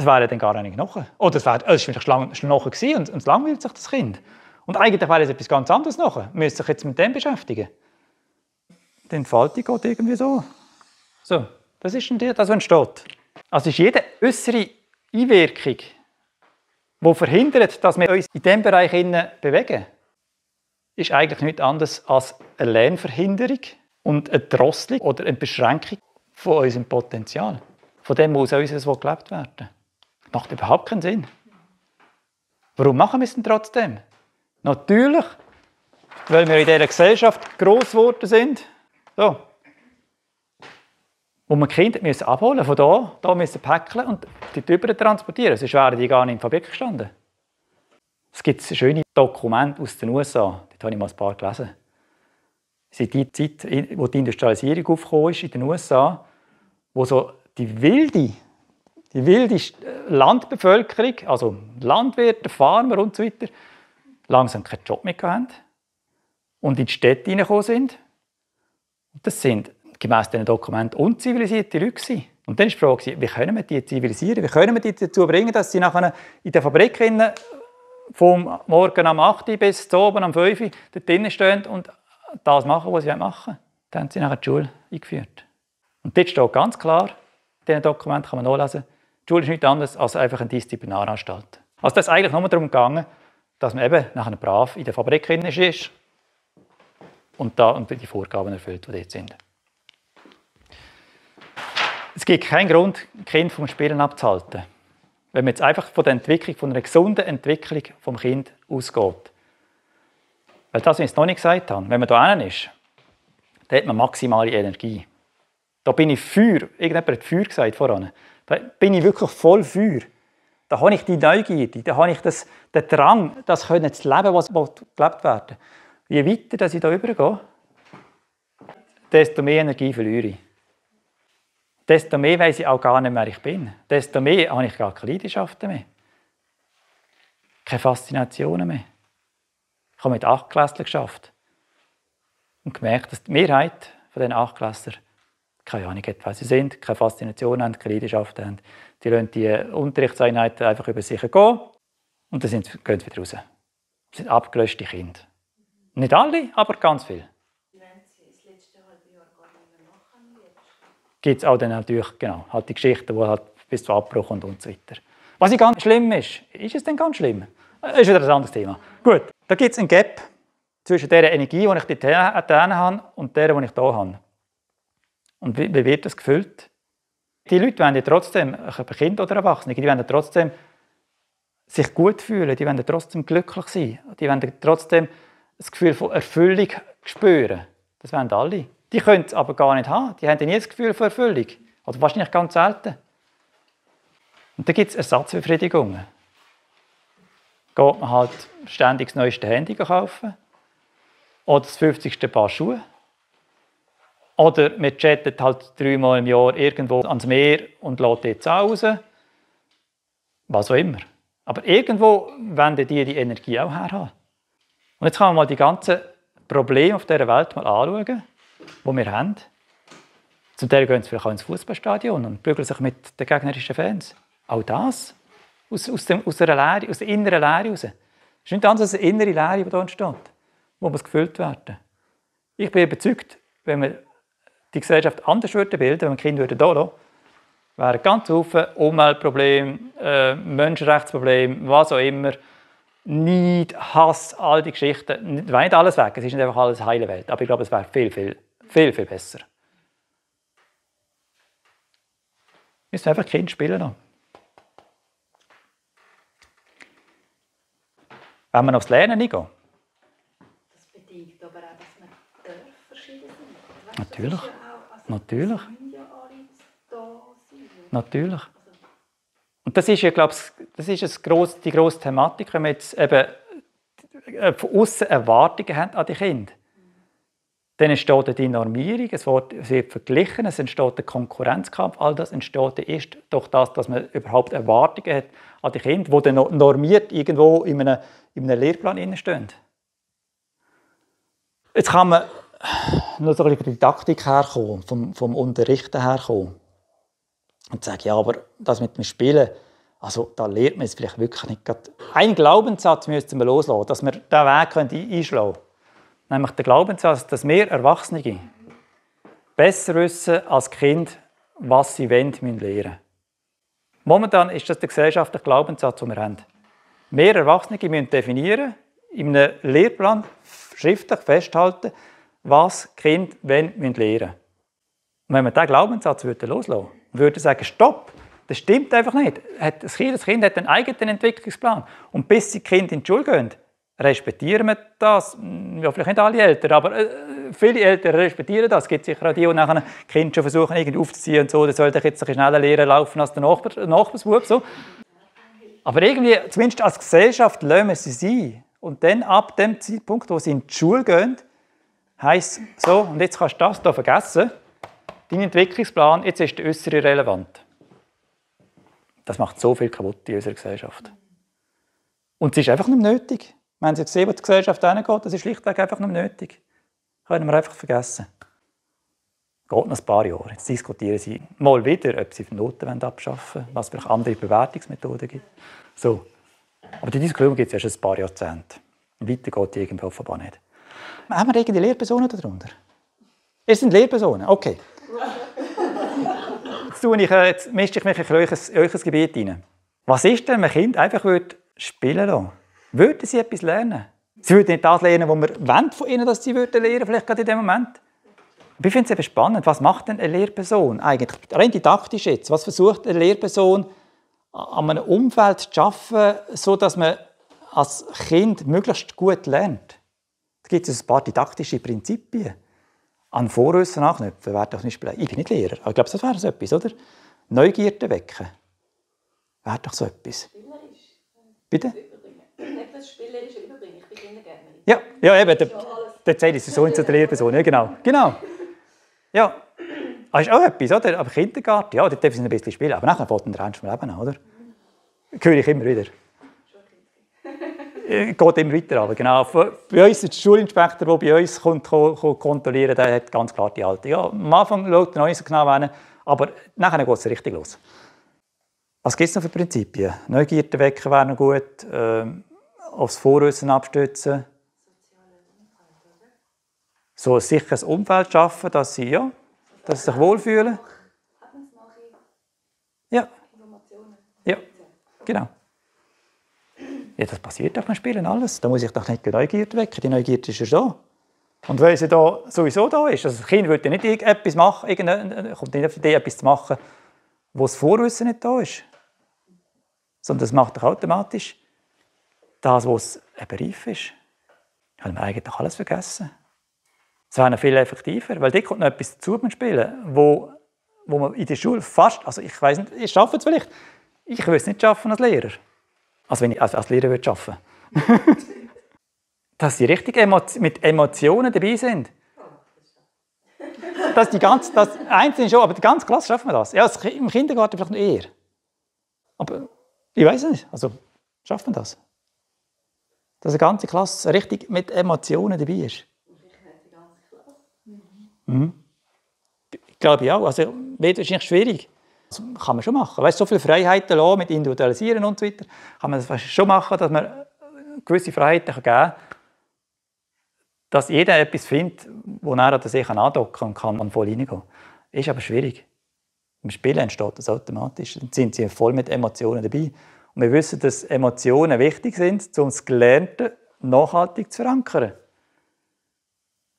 Es wäre dann gar nicht noch. Oder es war schon lange gewesen und es langweilt sich das Kind. Und eigentlich wäre es etwas ganz anderes nachher. Müsst ihr sich jetzt mit dem beschäftigen. Die Entfaltung geht irgendwie so. So, das ist das, was entsteht. Also ist jede äußere Einwirkung, die verhindert, dass wir uns in diesem Bereich bewegen, ist eigentlich nichts anderes als eine Lernverhinderung und eine Drosselung oder eine Beschränkung von unserem Potenzial. Von dem muss auch unseres Wohl gelebt werden. Das macht überhaupt keinen Sinn. Warum machen wir es denn trotzdem? Natürlich, weil wir in dieser Gesellschaft gross geworden sind. So. Und wir Kinder müssen abholen von hier müssen packen und die drüber transportieren. Sonst wären die gar nicht in der Fabrik gestanden. Es gibt schöne Dokumente aus den USA. Dort habe ich mal ein paar gelesen. Seit der Zeit, wo die Industrialisierung aufgekommen ist in den USA, wo so die wilde Landbevölkerung, also Landwirte, Farmer und so weiter, langsam keinen Job mehr hatten und in die Städte hineingekommen sind. Und das sind gemäss diesen Dokumenten unzivilisierte Leute. Und dann war die Frage, wie können wir die zivilisieren? Wie können wir die dazu bringen, dass sie nachher in der Fabrik vom Morgen am 8 Uhr bis zu oben am 5 Uhr dort drinnen stehen und das machen, was sie machen wollen? Dann haben sie nachher die Schule eingeführt. Und dort steht ganz klar, in diesen Dokumenten kann man nachlesen, die Schule ist nichts anderes als einfach eine Disziplinaranstalt. Also das ist eigentlich nur darum gegangen, dass man eben nachher brav in der Fabrik ist und die Vorgaben erfüllt, die dort sind. Es gibt keinen Grund, Kind vom Spielen abzuhalten. Wenn man jetzt einfach von der Entwicklung, von einer gesunden Entwicklung des Kindes ausgeht. Weil das, was ich noch nicht gesagt habe, wenn man da hinten ist, dann hat man maximale Energie. Da bin ich Feuer. Irgendjemand hat Feuer gesagt voran. Da bin ich wirklich voll Feuer. Da habe ich die Neugierde, da habe ich den Drang, das zu leben, was gelebt werden will. Je weiter ich da rübergehe, desto mehr Energie verliere ich. Desto mehr weiss ich auch gar nicht, wer ich bin. Desto mehr habe ich gar keine Leidenschaften mehr. Keine Faszinationen mehr. Ich habe mit 8-Klässlern geschafft und gemerkt, dass die Mehrheit von diesen 8-Klässlern keine Ahnung hat, was sie sind, keine Faszination haben, keine Leidenschaften haben. Die lassen die Unterrichtseinheiten einfach über sich gehen und dann gehen sie wieder raus. Das sind abgelöschte Kinder. Nicht alle, aber ganz viele. Gibt es auch dann natürlich genau, halt die Geschichten, die halt bis zum Abbruch und so weiter. Was ganz schlimm ist, ist es denn ganz schlimm? Ist wieder ein anderes Thema. Gut, da gibt es ein Gap zwischen der Energie, die ich dort habe und der, die ich hier habe. Und wie wird das gefüllt? Die Leute wollen ja trotzdem, ob Kinder oder Erwachsene, die wollen ja trotzdem sich gut fühlen, die wollen ja trotzdem glücklich sein, die wollen ja trotzdem das Gefühl von Erfüllung spüren. Das wollen alle. Die können es aber gar nicht haben. Die haben ja nie das Gefühl von Erfüllung. Also wahrscheinlich ganz selten. Und dann gibt es Ersatzbefriedigungen. Geht man halt ständig das neueste Handy kaufen oder das 50. Paar Schuhe. Oder man chattet halt 3-mal im Jahr irgendwo ans Meer und lässt jetzt raus. Was auch immer. Aber irgendwo wenden die Energie auch her. Und jetzt kann man mal die ganzen Probleme auf dieser Welt mal anschauen, die wir haben. Zum Teil gehen sie vielleicht auch ins Fußballstadion und prügeln sich mit den gegnerischen Fans. Auch das aus der inneren Leere raus. Es ist nicht anders als eine innere Leere, die hier entsteht, wo muss gefüllt werden. Ich bin überzeugt, wenn wir die Gesellschaft anders bilden würden, wenn wir Kinder hier lassen, wären ganz viele Umweltprobleme, Menschenrechtsprobleme, was auch immer, Neid, Hass, all die Geschichten. Es wäre nicht alles weg, es ist nicht einfach alles heile Welt, aber ich glaube, es wäre viel, viel, viel, viel besser. Wir müssen einfach Kinder spielen lassen. Wenn wir noch das Lernen nicht gehen. Das bedingt aber auch, dass man verschieden sind. Natürlich. Natürlich. Natürlich. Und das ist ja, glaube ich, die grosse Thematik, wenn wir jetzt eben von außen Erwartungen haben an die Kinder. Dann entsteht die Normierung, es wird verglichen, es entsteht der Konkurrenzkampf, all das entsteht erst durch das, dass man überhaupt Erwartungen hat an die Kinder, die dann normiert irgendwo in einem Lehrplan stehen. Jetzt kann man noch so ein bisschen Didaktik herkommen, vom Unterrichten herkommen. Und sagen, ja, aber das mit dem Spielen, Also da lernt man es vielleicht wirklich nicht gerade. Einen Glaubenssatz müssen wir loslassen, dass wir diesen Weg einschlagen können. Nämlich der Glaubenssatz, dass wir Erwachsene besser wissen als Kind, was sie wollen, müssen lernen. Momentan ist das der gesellschaftliche Glaubenssatz, den wir haben. Wir Erwachsene müssen definieren, in einem Lehrplan schriftlich festhalten, was Kinder lernen müssen. Und wenn wir diesen Glaubenssatz loslassen würden, würde sagen, stopp, das stimmt einfach nicht. Das Kind hat einen eigenen Entwicklungsplan. Und bis die Kinder in die Schule gehen, respektieren wir das. Ja, vielleicht nicht alle Eltern, aber viele Eltern respektieren das. Es gibt sicher auch die, die nachher Kind schon versuchen, irgendwie aufzuziehen und so. Das sollte jetzt schneller lernen laufen als der Nachbarsbub. So. Aber irgendwie, zumindest als Gesellschaft, lassen wir sie sein. Und dann ab dem Zeitpunkt, wo sie in die Schule gehen, heisst es so, und jetzt kannst du das hier vergessen. Dein Entwicklungsplan, jetzt ist der äußere relevant. Das macht so viel kaputt in unserer Gesellschaft. Und es ist einfach nicht nötig. Wir haben ja gesehen, wo die Gesellschaft hingeht, das ist schlichtweg einfach nicht nötig. Das können wir einfach vergessen. Geht noch ein paar Jahre. Jetzt diskutieren sie mal wieder, ob sie Noten abschaffen wollen, was es vielleicht andere Bewertungsmethoden gibt. So. Aber die Diskussion gibt es ja schon ein paar Jahrzehnte. Weiter geht die irgendwie offenbar nicht. Haben wir irgendwelche Lehrpersonen darunter? Es sind Lehrpersonen, okay. Jetzt mische ich mich in euer Gebiet hinein. Was ist denn, wenn ein Kind einfach spielen lassen würde? Würden sie etwas lernen? Sie würden nicht das lernen, was wir von ihnen wollen, dass sie lernen, vielleicht gerade in dem Moment. Ich finde es eben spannend. Was macht denn eine Lehrperson eigentlich? Rein didaktisch jetzt. Was versucht eine Lehrperson an einem Umfeld zu schaffen, sodass man als Kind möglichst gut lernt? Da gibt es ein paar didaktische Prinzipien. An Vorwissen anknüpfen wäre doch zum Beispiel, ich bin nicht Lehrer, aber ich glaube, das wäre so etwas, oder? Neugierde wecken. Wäre doch so etwas. Spielerisch. Bitte? Nicht das Spielerische überbringen, ich bin Kindergärtnerin. Ja, eben, der Zähl ist so eine Lehrperson, ja, genau. Ja, das ist auch etwas, oder? Aber Kindergarten, ja, dort dürfen sie ein bisschen spielen, aber nachher fällt ein Rennst vom Leben an, oder? Höre ich immer wieder. Geht immer weiter, aber genau. Bei uns, der Schulinspektor, der bei uns kontrollieren kommt, der hat ganz klar die Haltung. Ja, am Anfang schaut er noch nicht so genau hin, aber nachher geht es richtig los. Was gibt es noch für Prinzipien? Neugierde wecken wäre noch gut, aufs Vorwissen abstützen. So ein sicheres Umfeld schaffen, dass sie, ja, dass sie sich wohlfühlen. Ja. Ja, genau. Ja, das passiert doch beim Spielen alles. Da muss ich doch nicht Neugierde wecken. Die Neugierde ist ja schon da. Und weil sie da sowieso da ist, also das Kind würde nicht etwas machen, kommt nicht auf die Idee, etwas zu machen, wo das Vorwissen nicht da ist. Sondern das macht doch automatisch das, was eben reif ist. Da haben wir eigentlich alles vergessen. Das wäre noch viel effektiver, weil dort kommt noch etwas dazu beim Spielen, wo man in der Schule fast, also ich weiß nicht, ich schaffe es vielleicht, ich würde es nicht schaffen als Lehrer. Also wenn ich als Lehrer arbeiten würde. Dass sie richtig mit Emotionen dabei sind. Dass das Einzelne schon, aber die ganze Klasse schaffen wir das. Ja, im Kindergarten vielleicht noch eher. Aber ich weiß es nicht. Also schaffen wir das. Dass die ganze Klasse richtig mit Emotionen dabei ist. Mhm. Ich glaube auch. Also wird wahrscheinlich schwierig. Das kann man schon machen. Weißt, so viele Freiheiten lassen, mit Individualisieren und so weiter, kann man das schon machen, dass man gewisse Freiheiten geben kann, dass jeder etwas findet, wo er an sich andocken kann und voll hineingehen. Ist aber schwierig. Im Spielen entsteht das automatisch. Dann sind sie voll mit Emotionen dabei. Und wir wissen, dass Emotionen wichtig sind, um das Gelernte nachhaltig zu verankern.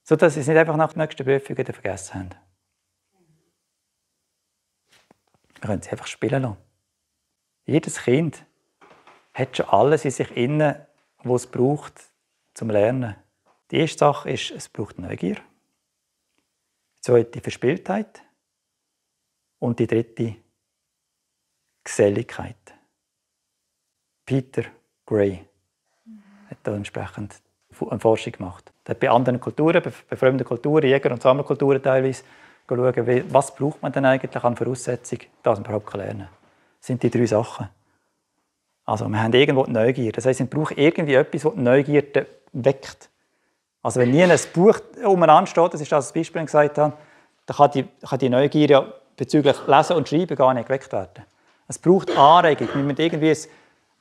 Sodass sie es nicht einfach nach der nächsten Prüfung wieder vergessen haben. Wir können sie einfach spielen lassen. Jedes Kind hat schon alles in sich inne, was es braucht, zum Lernen. Die erste Sache ist, es braucht Neugier. Die zweite Verspieltheit. Und die dritte Geselligkeit. Peter Gray hat da entsprechend eine Forschung gemacht. Er hat bei anderen Kulturen, bei fremden Kulturen, Jäger- und Sammlerkulturen teilweise, schauen, was braucht man denn eigentlich an Voraussetzungen, dass man überhaupt lernen kann. Das sind die drei Sachen. Also wir haben irgendwo die Neugier. Das heisst, man braucht irgendwie etwas, das die Neugierde weckt. Also wenn nie ein Buch umeinander steht, das ist das Beispiel, das ich gesagt habe, dann kann die Neugier ja bezüglich Lesen und Schreiben gar nicht geweckt werden. Es braucht Anregung. Wir müssen irgendwie ein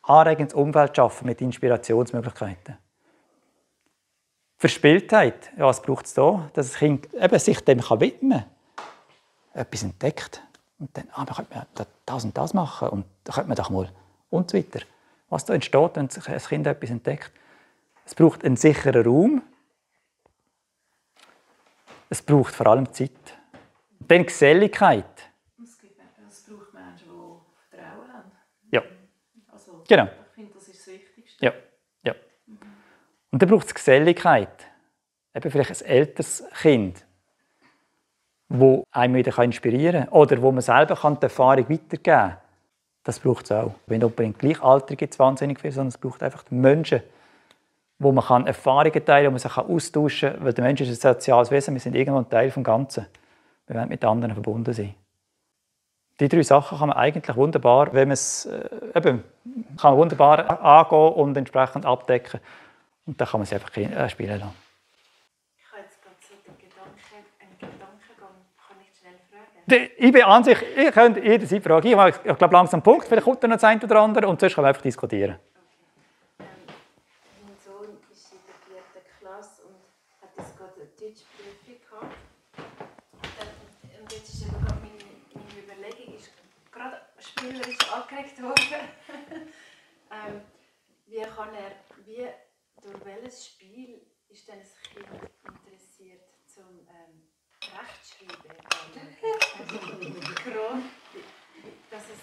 anregendes Umfeld schaffen mit Inspirationsmöglichkeiten. Verspieltheit, ja, es braucht es da, dass das Kind eben sich dem widmen kann. Etwas entdeckt. Und dann, ah, man könnte das und das machen. Und dann könnte man doch mal. Und so weiter. Was da entsteht, wenn ein Kind etwas entdeckt. Es braucht einen sicheren Raum. Es braucht vor allem Zeit. Dann Geselligkeit. Es braucht Menschen, die Vertrauen haben. Ja. Also, genau. Ich finde, das ist das Wichtigste. Ja. Ja. Mhm. Und dann braucht es Geselligkeit. Eben vielleicht ein älteres Kind, das einem wieder inspirieren kann oder wo man selber die Erfahrung weitergeben kann. Das braucht es auch. Wenn unbedingt Gleichalter gibt es wahnsinnig viel, sondern es braucht einfach Menschen, wo man Erfahrungen teilen kann, wo man sich austauschen kann. Weil der Mensch ist ein soziales Wesen, wir sind irgendwann Teil des Ganzen. Wir wollen mit anderen verbunden sein. Die drei Sachen kann man eigentlich wunderbar, wenn man es, kann man wunderbar angehen und entsprechend abdecken. Und dann kann man es einfach spielen lassen. Ich habe jetzt gerade so einen Gedankengang. Kann ich schnell fragen? Ich bin an sich, ihr könnt jederzeit fragen. Ich glaube, langsam Punkt. Vielleicht kommt noch das eine oder andere und sonst kann man einfach diskutieren. Spielerisch angeregt worden. Durch welches Spiel ist denn das Kind interessiert zum Rechtschreiben? Dass es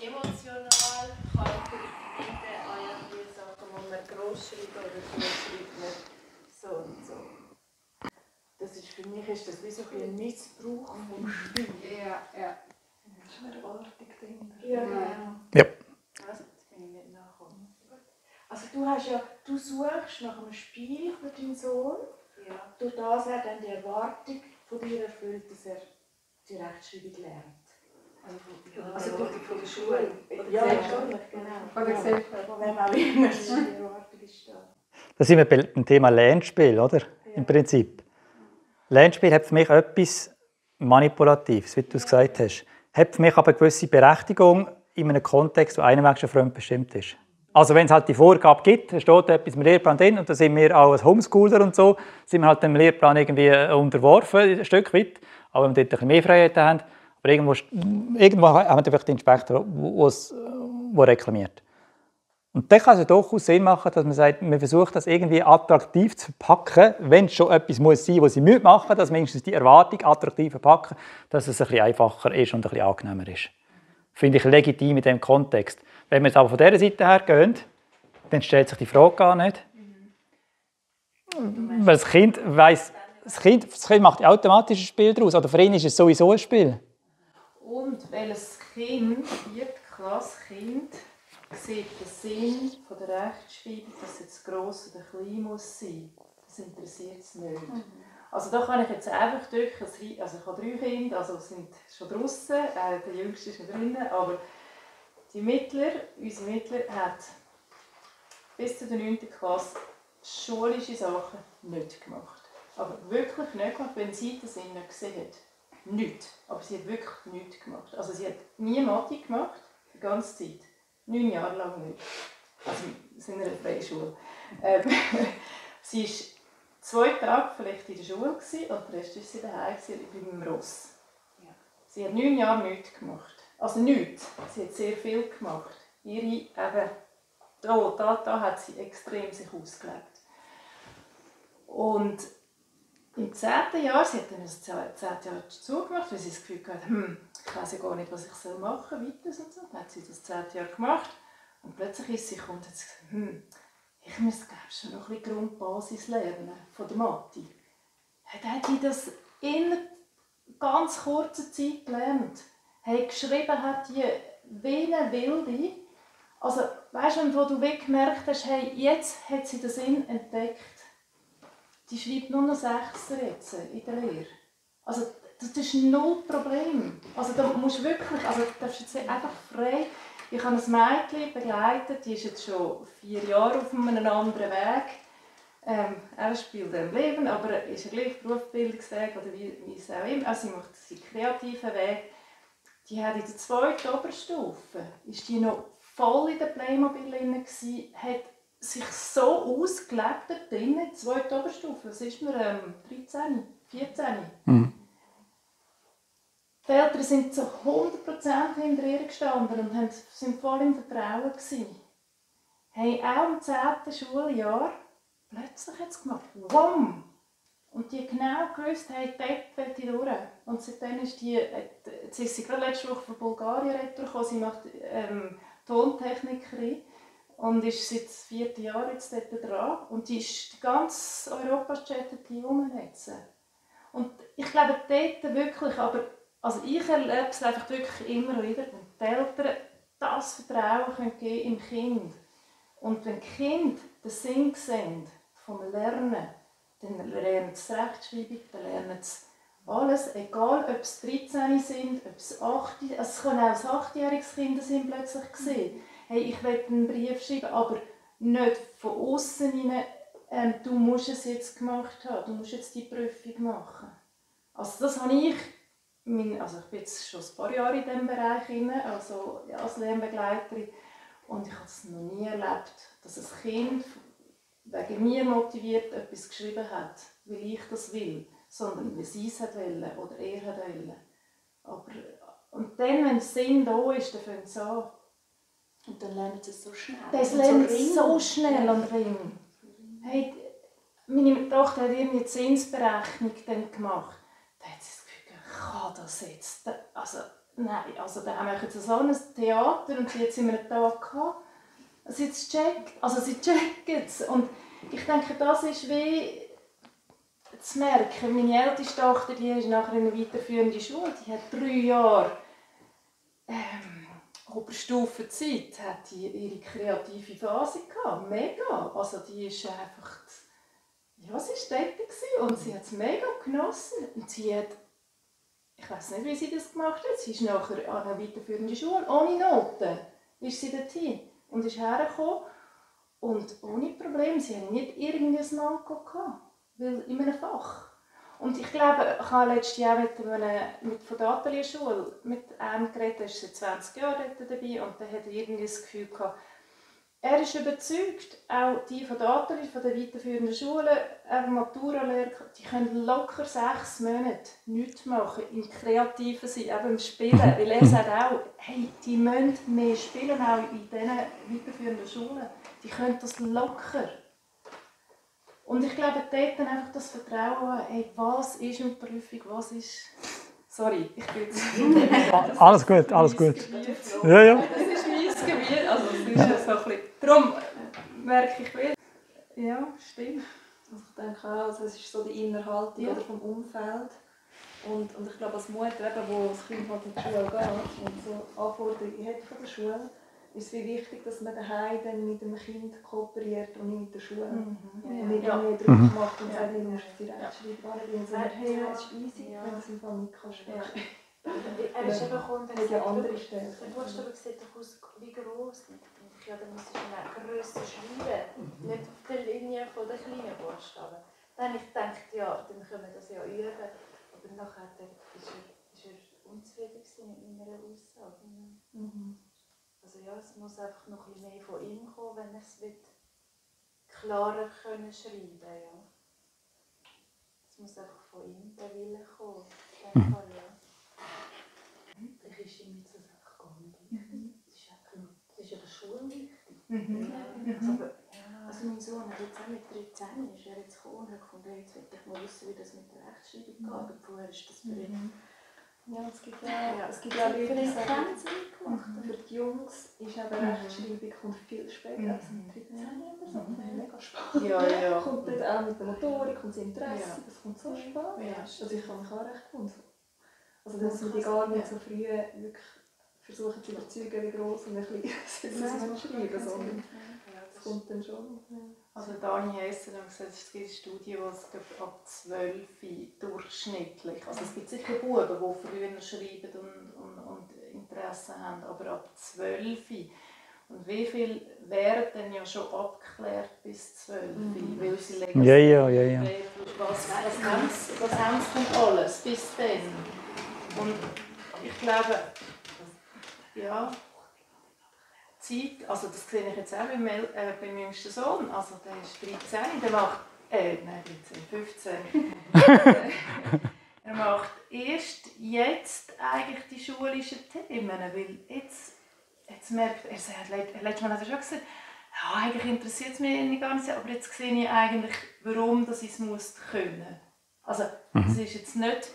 emotional kann verbinden an die Sachen, die man gross schreibt oder so. Das ist, für mich ist das wie so ein Missbrauch vom Spiel. Ja. Das ist eine Ordnung drin. Ja. Das bin ich nicht nachgekommen. Also du suchst nach einem Spiel für deinen Sohn. Ja. Durch das er dann die Erwartung von dir erfüllt, dass er die Rechtschreibung lernt. Also von der Schule. Ja, natürlich, genau. Von der Gesellschaft. Von wem auch immer die Erwartung ist da. Da sind wir beim Thema Lernspiel, oder? Ja. Im Prinzip. Lernspiel hat für mich etwas Manipulatives, wie du es gesagt hast. Hat für mich aber eine gewisse Berechtigung in einem Kontext, wo einem schon fremdbestimmt ist. Also wenn es halt die Vorgabe gibt, da steht etwas im Lehrplan drin und da sind wir auch als Homeschooler und so, sind wir halt dem Lehrplan irgendwie unterworfen, ein Stück weit, aber wenn wir dort ein bisschen mehr Freiheit haben. Aber irgendwo haben wir vielleicht den Inspektor, der reklamiert. Und dann kann es ja durchaus Sinn machen, dass man sagt, man versucht das irgendwie attraktiv zu verpacken, wenn es schon etwas muss sein, was sie machen müssen, dass mindestens die Erwartung attraktiv verpacken, dass es ein bisschen einfacher ist und ein bisschen angenehmer ist. Finde ich legitim in diesem Kontext. Wenn wir jetzt aber von dieser Seite her gehen, dann stellt sich die Frage gar nicht. Mhm. Weil das Kind weiss, das Kind macht automatisch ein Spiel daraus, oder für ihn ist es sowieso ein Spiel. Und weil das Kind, Viertklasse-Kind, sieht den Sinn von der Rechtschreibung, dass es jetzt gross oder klein muss sein. Das interessiert es nicht. Mhm. Also da kann ich jetzt einfach durch, also ich habe 3 Kinder, also sind schon draußen, der Jüngste ist noch drinnen, aber unser Mittler hat bis zur 9. Klasse schulische Sachen nicht gemacht. Aber wirklich nicht gemacht, wenn sie den Sinn nicht gesehen hat. Nichts. Aber sie hat wirklich nichts gemacht. Also sie hat nie Mathe gemacht, die ganze Zeit. 9 Jahre lang nicht. Also, wir sind in einer Freischule. Sie war 2 Tage vielleicht in der Schule und den Rest war sie daheim beim Ross. Ja. Sie hat 9 Jahre nichts gemacht. Also nichts. Sie hat sehr viel gemacht. Da hat sie extrem sich ausgelebt. Und im 10. Jahr, sie hat dann das 10. Jahr zugemacht, weil sie das Gefühl hatte, ich weiss ja gar nicht, was ich machen soll, weiter und so. Dann hat sie das 10. Jahr gemacht und plötzlich ist sie gekommen und hat gesagt, ich müsste schon noch ein bisschen Grundbasis lernen von der Mathe. Dann hat sie das in ganz kurzer Zeit gelernt. Hat geschrieben, hat die Wiener Wilde. Also, weißt du, wo du gemerkt hast, hey, jetzt hat sie den Sinn entdeckt. Die schreibt nur noch 6er jetzt in der Lehre. Also, das ist null Problem. Also, da musst du wirklich, darfst jetzt einfach frei. Ich habe ein Mädchen begleitet, die ist jetzt schon 4 Jahre auf einem anderen Weg. Er spielt im Leben, aber ist ja gleich Berufsbildungsweg oder wie es auch immer. Also, sie macht seinen kreativen Weg. Die hat in der zweiten Oberstufe, ist die noch voll in der Playmobil-Linie gsi, hat sich so ausgelebt da drinnen, zweite Oberstufe, was ist mir, 13, 14? Mhm. Die Eltern sind zu 100% hinter ihr gestanden und waren voll im Vertrauen gewesen. Hey, auch im 10. Schuljahr, plötzlich hat es gemacht, wumm! Und die genau gewusst, hey, dort fällt die durch. Und seitdem ist die, jetzt ist sie gerade letzte Woche von Bulgarien retourgekommen, sie macht Tontechnikerin und ist seit 4. Jahr jetzt dort dran. Und die ist ganz Europa chattet die umsetzen. Und ich glaube dort wirklich, aber also ich erlebe es einfach wirklich immer wieder, wenn die Eltern das Vertrauen können geben im Kind. Und wenn die Kinder den Sinn sehen vom Lernen, dann lernen sie Rechtschreibung, dann lernen sie alles, egal ob es 13 sind, ob es 8 sind. Es können auch 8-jähriges Kinder sind plötzlich sehen. Hey, ich will einen Brief schreiben, aber nicht von außen hinein, du musst es jetzt gemacht haben, du musst jetzt die Prüfung machen. Also das habe ich, ich bin jetzt schon ein paar Jahre in diesem Bereich hinein, also ja, als Lernbegleiterin, und ich habe es noch nie erlebt, dass ein Kind wegen mir motiviert etwas geschrieben hat, weil ich das will, sondern weil sie es wollen oder er wollen. Und dann, wenn der Sinn da ist, dann fängt es an. Und dann lernen sie es so schnell. Das lernen sie so schnell an Ring. Hey, meine Tochter hat irgendwie Zinsberechnung dann gemacht. Da hat sie das Gefühl, ich kann das jetzt. Also, nein, also da machen sie so ein Theater und sie hat sie mir einen Tag gehabt. Sie checken es. Und ich denke, das ist wie zu merken. Meine älteste Tochter, die ist nachher in eine weiterführende Schule, die hat 3 Jahre Oberstufenzeit, hat die ihre kreative Phase gehabt. Mega. Also die ist einfach, ja, sie war dort und sie hat es mega genossen. Und sie hat, ich weiss nicht, wie sie das gemacht hat, sie ist nachher an eine weiterführende Schule, ohne Noten, ist sie dorthin. Und ist hergekommen und ohne Probleme. Sie hatten nicht irgendein Manko in einem Fach. Und ich glaube, ich habe letztes Jahr mit von der Atelier-Schule mit einem geredet, der ist seit 20 Jahren dabei und der hatte irgendwie das Gefühl gehabt, er ist überzeugt, auch die von der Atelier, von der weiterführenden Schule, Matura-Lehrer, die können locker 6 Monate nichts machen, im Kreativen sein, eben im Spielen. Weil er sagt auch, hey, die müssen mehr spielen, auch in diesen weiterführenden Schulen. Die können das locker. Und ich glaube, dort dann einfach das Vertrauen, hey, was ist mit der Prüfung, was ist... Sorry, ich bin jetzt... Alles gut, alles gut. Ja. Das ist mein Gebiet, also das ist so ein bisschen... Darum merke ich wieder. Ja, stimmt. Also ich denke auch, also es ist so die Innerhaltung oder vom Umfeld. Und ich glaube, als Mutter, wo das Kind halt in die Schule geht und so Anforderungen hat von der Schule, ist es viel wichtig, dass man daheim dann mit dem Kind kooperiert und nicht mit der Schule. Und nicht mehr Druck macht und sagt, du musst die Rechtschreibung, sondern hey, das ist easy, wenn du es im Fall nicht kannst. Er ist eben gekommen, wenn er andere Stellen. Du hast aber gesehen, wie groß. Ja, dann musst du schon grösser schreiben, nicht auf der Linie von der kleinen Buchstaben. Dann habe ich gedacht, ja, dann können wir das ja üben. Aber nachher war er unzufrieden mit meiner Aussage. Also ja, es muss einfach noch ein bisschen mehr von ihm kommen, wenn ich es klarer können schreiben kann. Ja. Es muss einfach von ihm der Wille kommen. Ich ist ihm jetzt einfach gegangen. Das ist ja der Schule wichtig. Also mein Sohn hat jetzt auch mit 13, ist er jetzt gekommen und hat gefunden, jetzt will ich mal wissen, wie das mit der Rechtschreibung geht. Aber vorher ist das für ihn. Ja, es gibt ja Leute, die sagen, für die Jungs ist aber Rechtschreibung kommt viel später als mit 13 oder so. Das ist mega spannend. Ja. Kommt dann auch mit der Motorik, kommt das Interesse, das kommt so spät. Also ich kann mich auch recht wundern. Also dass man die gar nicht so früh wirklich versuchen zu überzeugen, wie gross und ein bisschen schreiben, sondern das kommt dann schon. Also Dani Hessen hat gesagt, es gibt Studien, die ab 12 durchschnittlich, also es gibt sicher Buben, die früher schreiben und Interesse haben, aber ab 12. Und wie viele werden denn ja schon abgeklärt bis 12? Weil sie legen was haben sie denn alles bis dann? Und ich glaube, ja, Zeit, also das sehe ich jetzt auch beim jüngsten Sohn, also der ist 13, der macht, nein, 15. Er macht erst jetzt eigentlich die schulischen Themen, weil jetzt merkt er, letztes Mal hat er schon gesagt, ja, eigentlich interessiert es mich gar nicht, aber jetzt sehe ich eigentlich, warum ich es muss können. Also es ist jetzt nicht,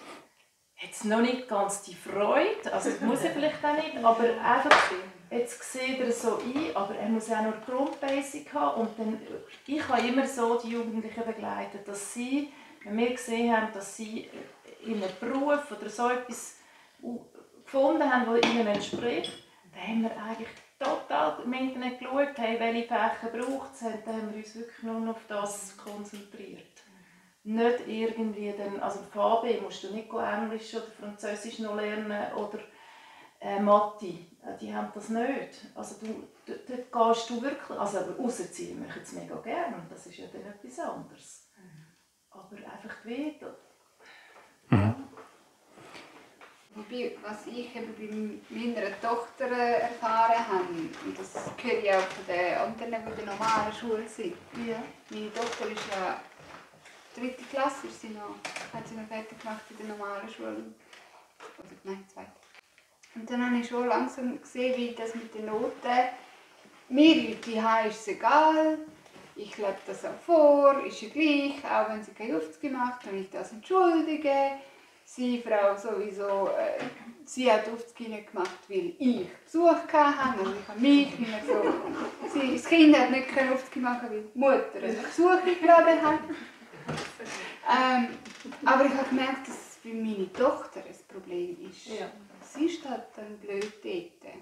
jetzt noch nicht ganz die Freude, also das muss er vielleicht auch nicht, aber einfach, jetzt sieht er so ein, aber er muss auch nur Grundbasic haben und dann, ich habe immer so die Jugendlichen begleitet, dass sie, wenn wir gesehen haben, dass sie in einem Beruf oder so etwas gefunden haben, das ihnen entspricht, dann haben wir eigentlich total im Internet geschaut, hey, welche Fächer braucht es, und dann haben wir uns wirklich nur auf das konzentriert. Nicht irgendwie, dann, also KB musst du nicht Englisch oder Französisch noch lernen oder Mathe, die haben das nicht. Also dort gehst du wirklich, also rausziehen möchte ich es mega gerne, das ist ja dann etwas anderes. Aber einfach weiter. Ja. Wobei, was ich eben bei meiner Tochter erfahren habe, und das höre ich auch von den anderen, die in der normalen Schule sind. Ja. Meine Tochter ist ja 3. Klasse, ist sie noch, hat sie noch fertig gemacht in der normalen Schule. Oder nein, 2. Und dann habe ich schon langsam gesehen, wie das mit den Noten, mir die Hause ist es egal, ich lebe das auch vor, ist ja gleich, auch wenn sie keine Luft gemacht hat, kann ich das entschuldigen. Sie, Frau, sowieso, sie hat oft nicht gemacht, weil ich Besuch hatte, also ich habe mich nicht mehr so. Sie, das Kind hat nicht keine Luft gemacht, weil die Mutter einen Besuch gegeben hat. Aber ich habe gemerkt, dass es bei meiner Tochter ein Problem ist. Ja. Sie ist halt dann blöd dort.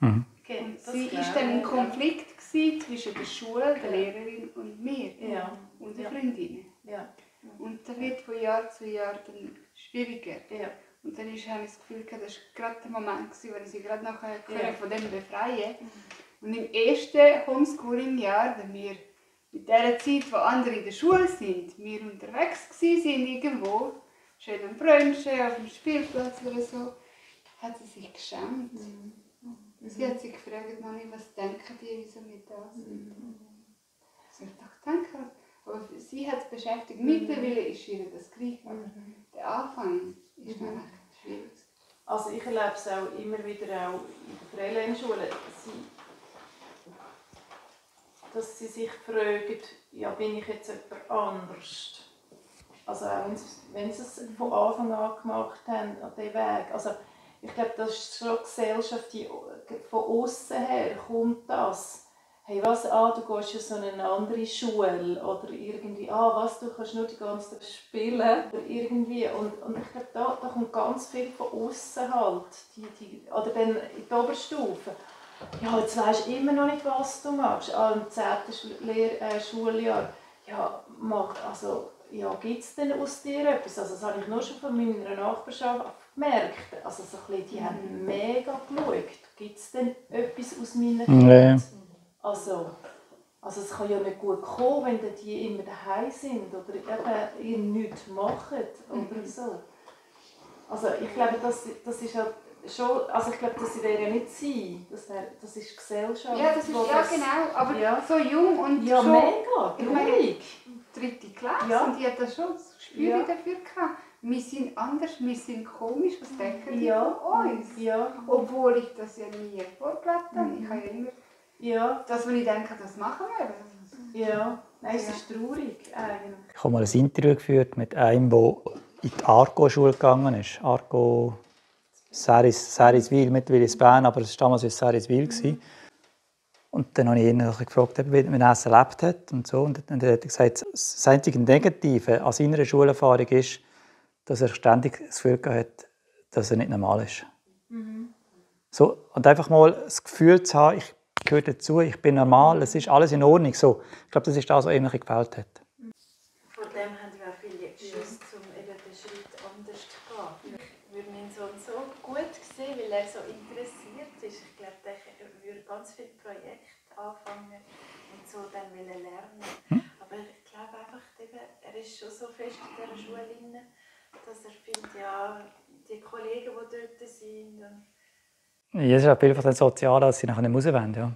Mhm. Okay, und sie war dann ein Konflikt zwischen der Schule, der Lehrerin und mir, ja, und der Freundin. Ja. Und das wird von Jahr zu Jahr dann schwieriger. Ja. Und dann habe ich das Gefühl, das war gerade der Moment, wo ich sie gerade nachher von dem befreien konnte. Und im ersten Homeschooling-Jahr, wenn wir in der Zeit, wo andere in der Schule sind, wir unterwegs waren irgendwo, schön am Brunchen, auf dem Spielplatz oder so, hat sie sich geschämt. Sie hat sich gefragt, Mami, was denken die, wieso wir da sind. Sie hat gedacht, danke. Aber sie hat es beschäftigt. Mittlerweile ist ihr das Gleiche. Der Anfang ist noch echt schwierig. Also ich erlebe es auch immer wieder auch in der Freilandschule, dass sie sich fragen, ja, bin ich jetzt jemand anders? Also auch wenn sie es von Anfang an gemacht haben, an diesem Weg. Also, ich glaube, das ist schon die Gesellschaft, die von außen her kommt das. Hey, was, du gehst in so eine andere Schule oder irgendwie, was, du kannst nur die ganze Zeit spielen oder irgendwie. Und ich glaube, da kommt ganz viel von außen halt, oder dann in die Oberstufe. Ja, jetzt weisst du immer noch nicht, was du machst. Im 10. Schuljahr, ja, gibt es denn aus dir etwas? Also, das habe ich nur schon von meiner Nachbarschaft gemerkt. Also, so ein bisschen, die haben mega geschaut. Gibt es denn etwas aus meiner Kindheit? Also es kann ja nicht gut kommen, wenn die immer daheim sind oder eben ihr nichts machen oder so. Also ich glaube, das ist halt schon, also ich glaube, das wäre ja nicht sein, das ist Gesellschaft. Ja, das ist, genau, aber so jung und ja, schon... Ja, mega, ruhig. 3. Klasse, ja. Und die hat das schon das Gespür dafür gehabt. Wir sind anders, wir sind komisch, was denken die von uns? Ja. Obwohl ich das ja nie vorgelegt habe, ich habe ja immer... Ja. Das, was ich denke, das machen wir. Ja, nein, es ist traurig eigentlich. Ich habe mal ein Interview geführt mit einem, der in die Aargau-Schule gegangen ist. Aargau, Säriswil, mittlerweile in Bern, aber es war damals in Säriswil. Und dann habe ich ihn gefragt, wie er es erlebt hat. Und so. Und dann hat er gesagt, das einzige Negative an seiner Schulerfahrung ist, dass er ständig das Gefühl hat, dass er nicht normal ist. So, und einfach mal das Gefühl zu haben, ich gehöre dazu, ich bin normal, es ist alles in Ordnung. So, ich glaube, das ist das, was ihm gefällt hat. Von dem haben wir auch viele Schiss, um eben den Schritt anders zu gehen. Ich würde meinen Sohn so gut sehen, weil er so interessiert ist. Ich glaube, er würde ganz viele Projekte anfangen und so dann lernen. Aber ich glaube einfach, er ist schon so fest in dieser Schule drin, dass er findet, ja, die Kollegen, die dort sind, Es ist auch viel von den Sozialen, dass sie nachher nicht rauswollen. Ja.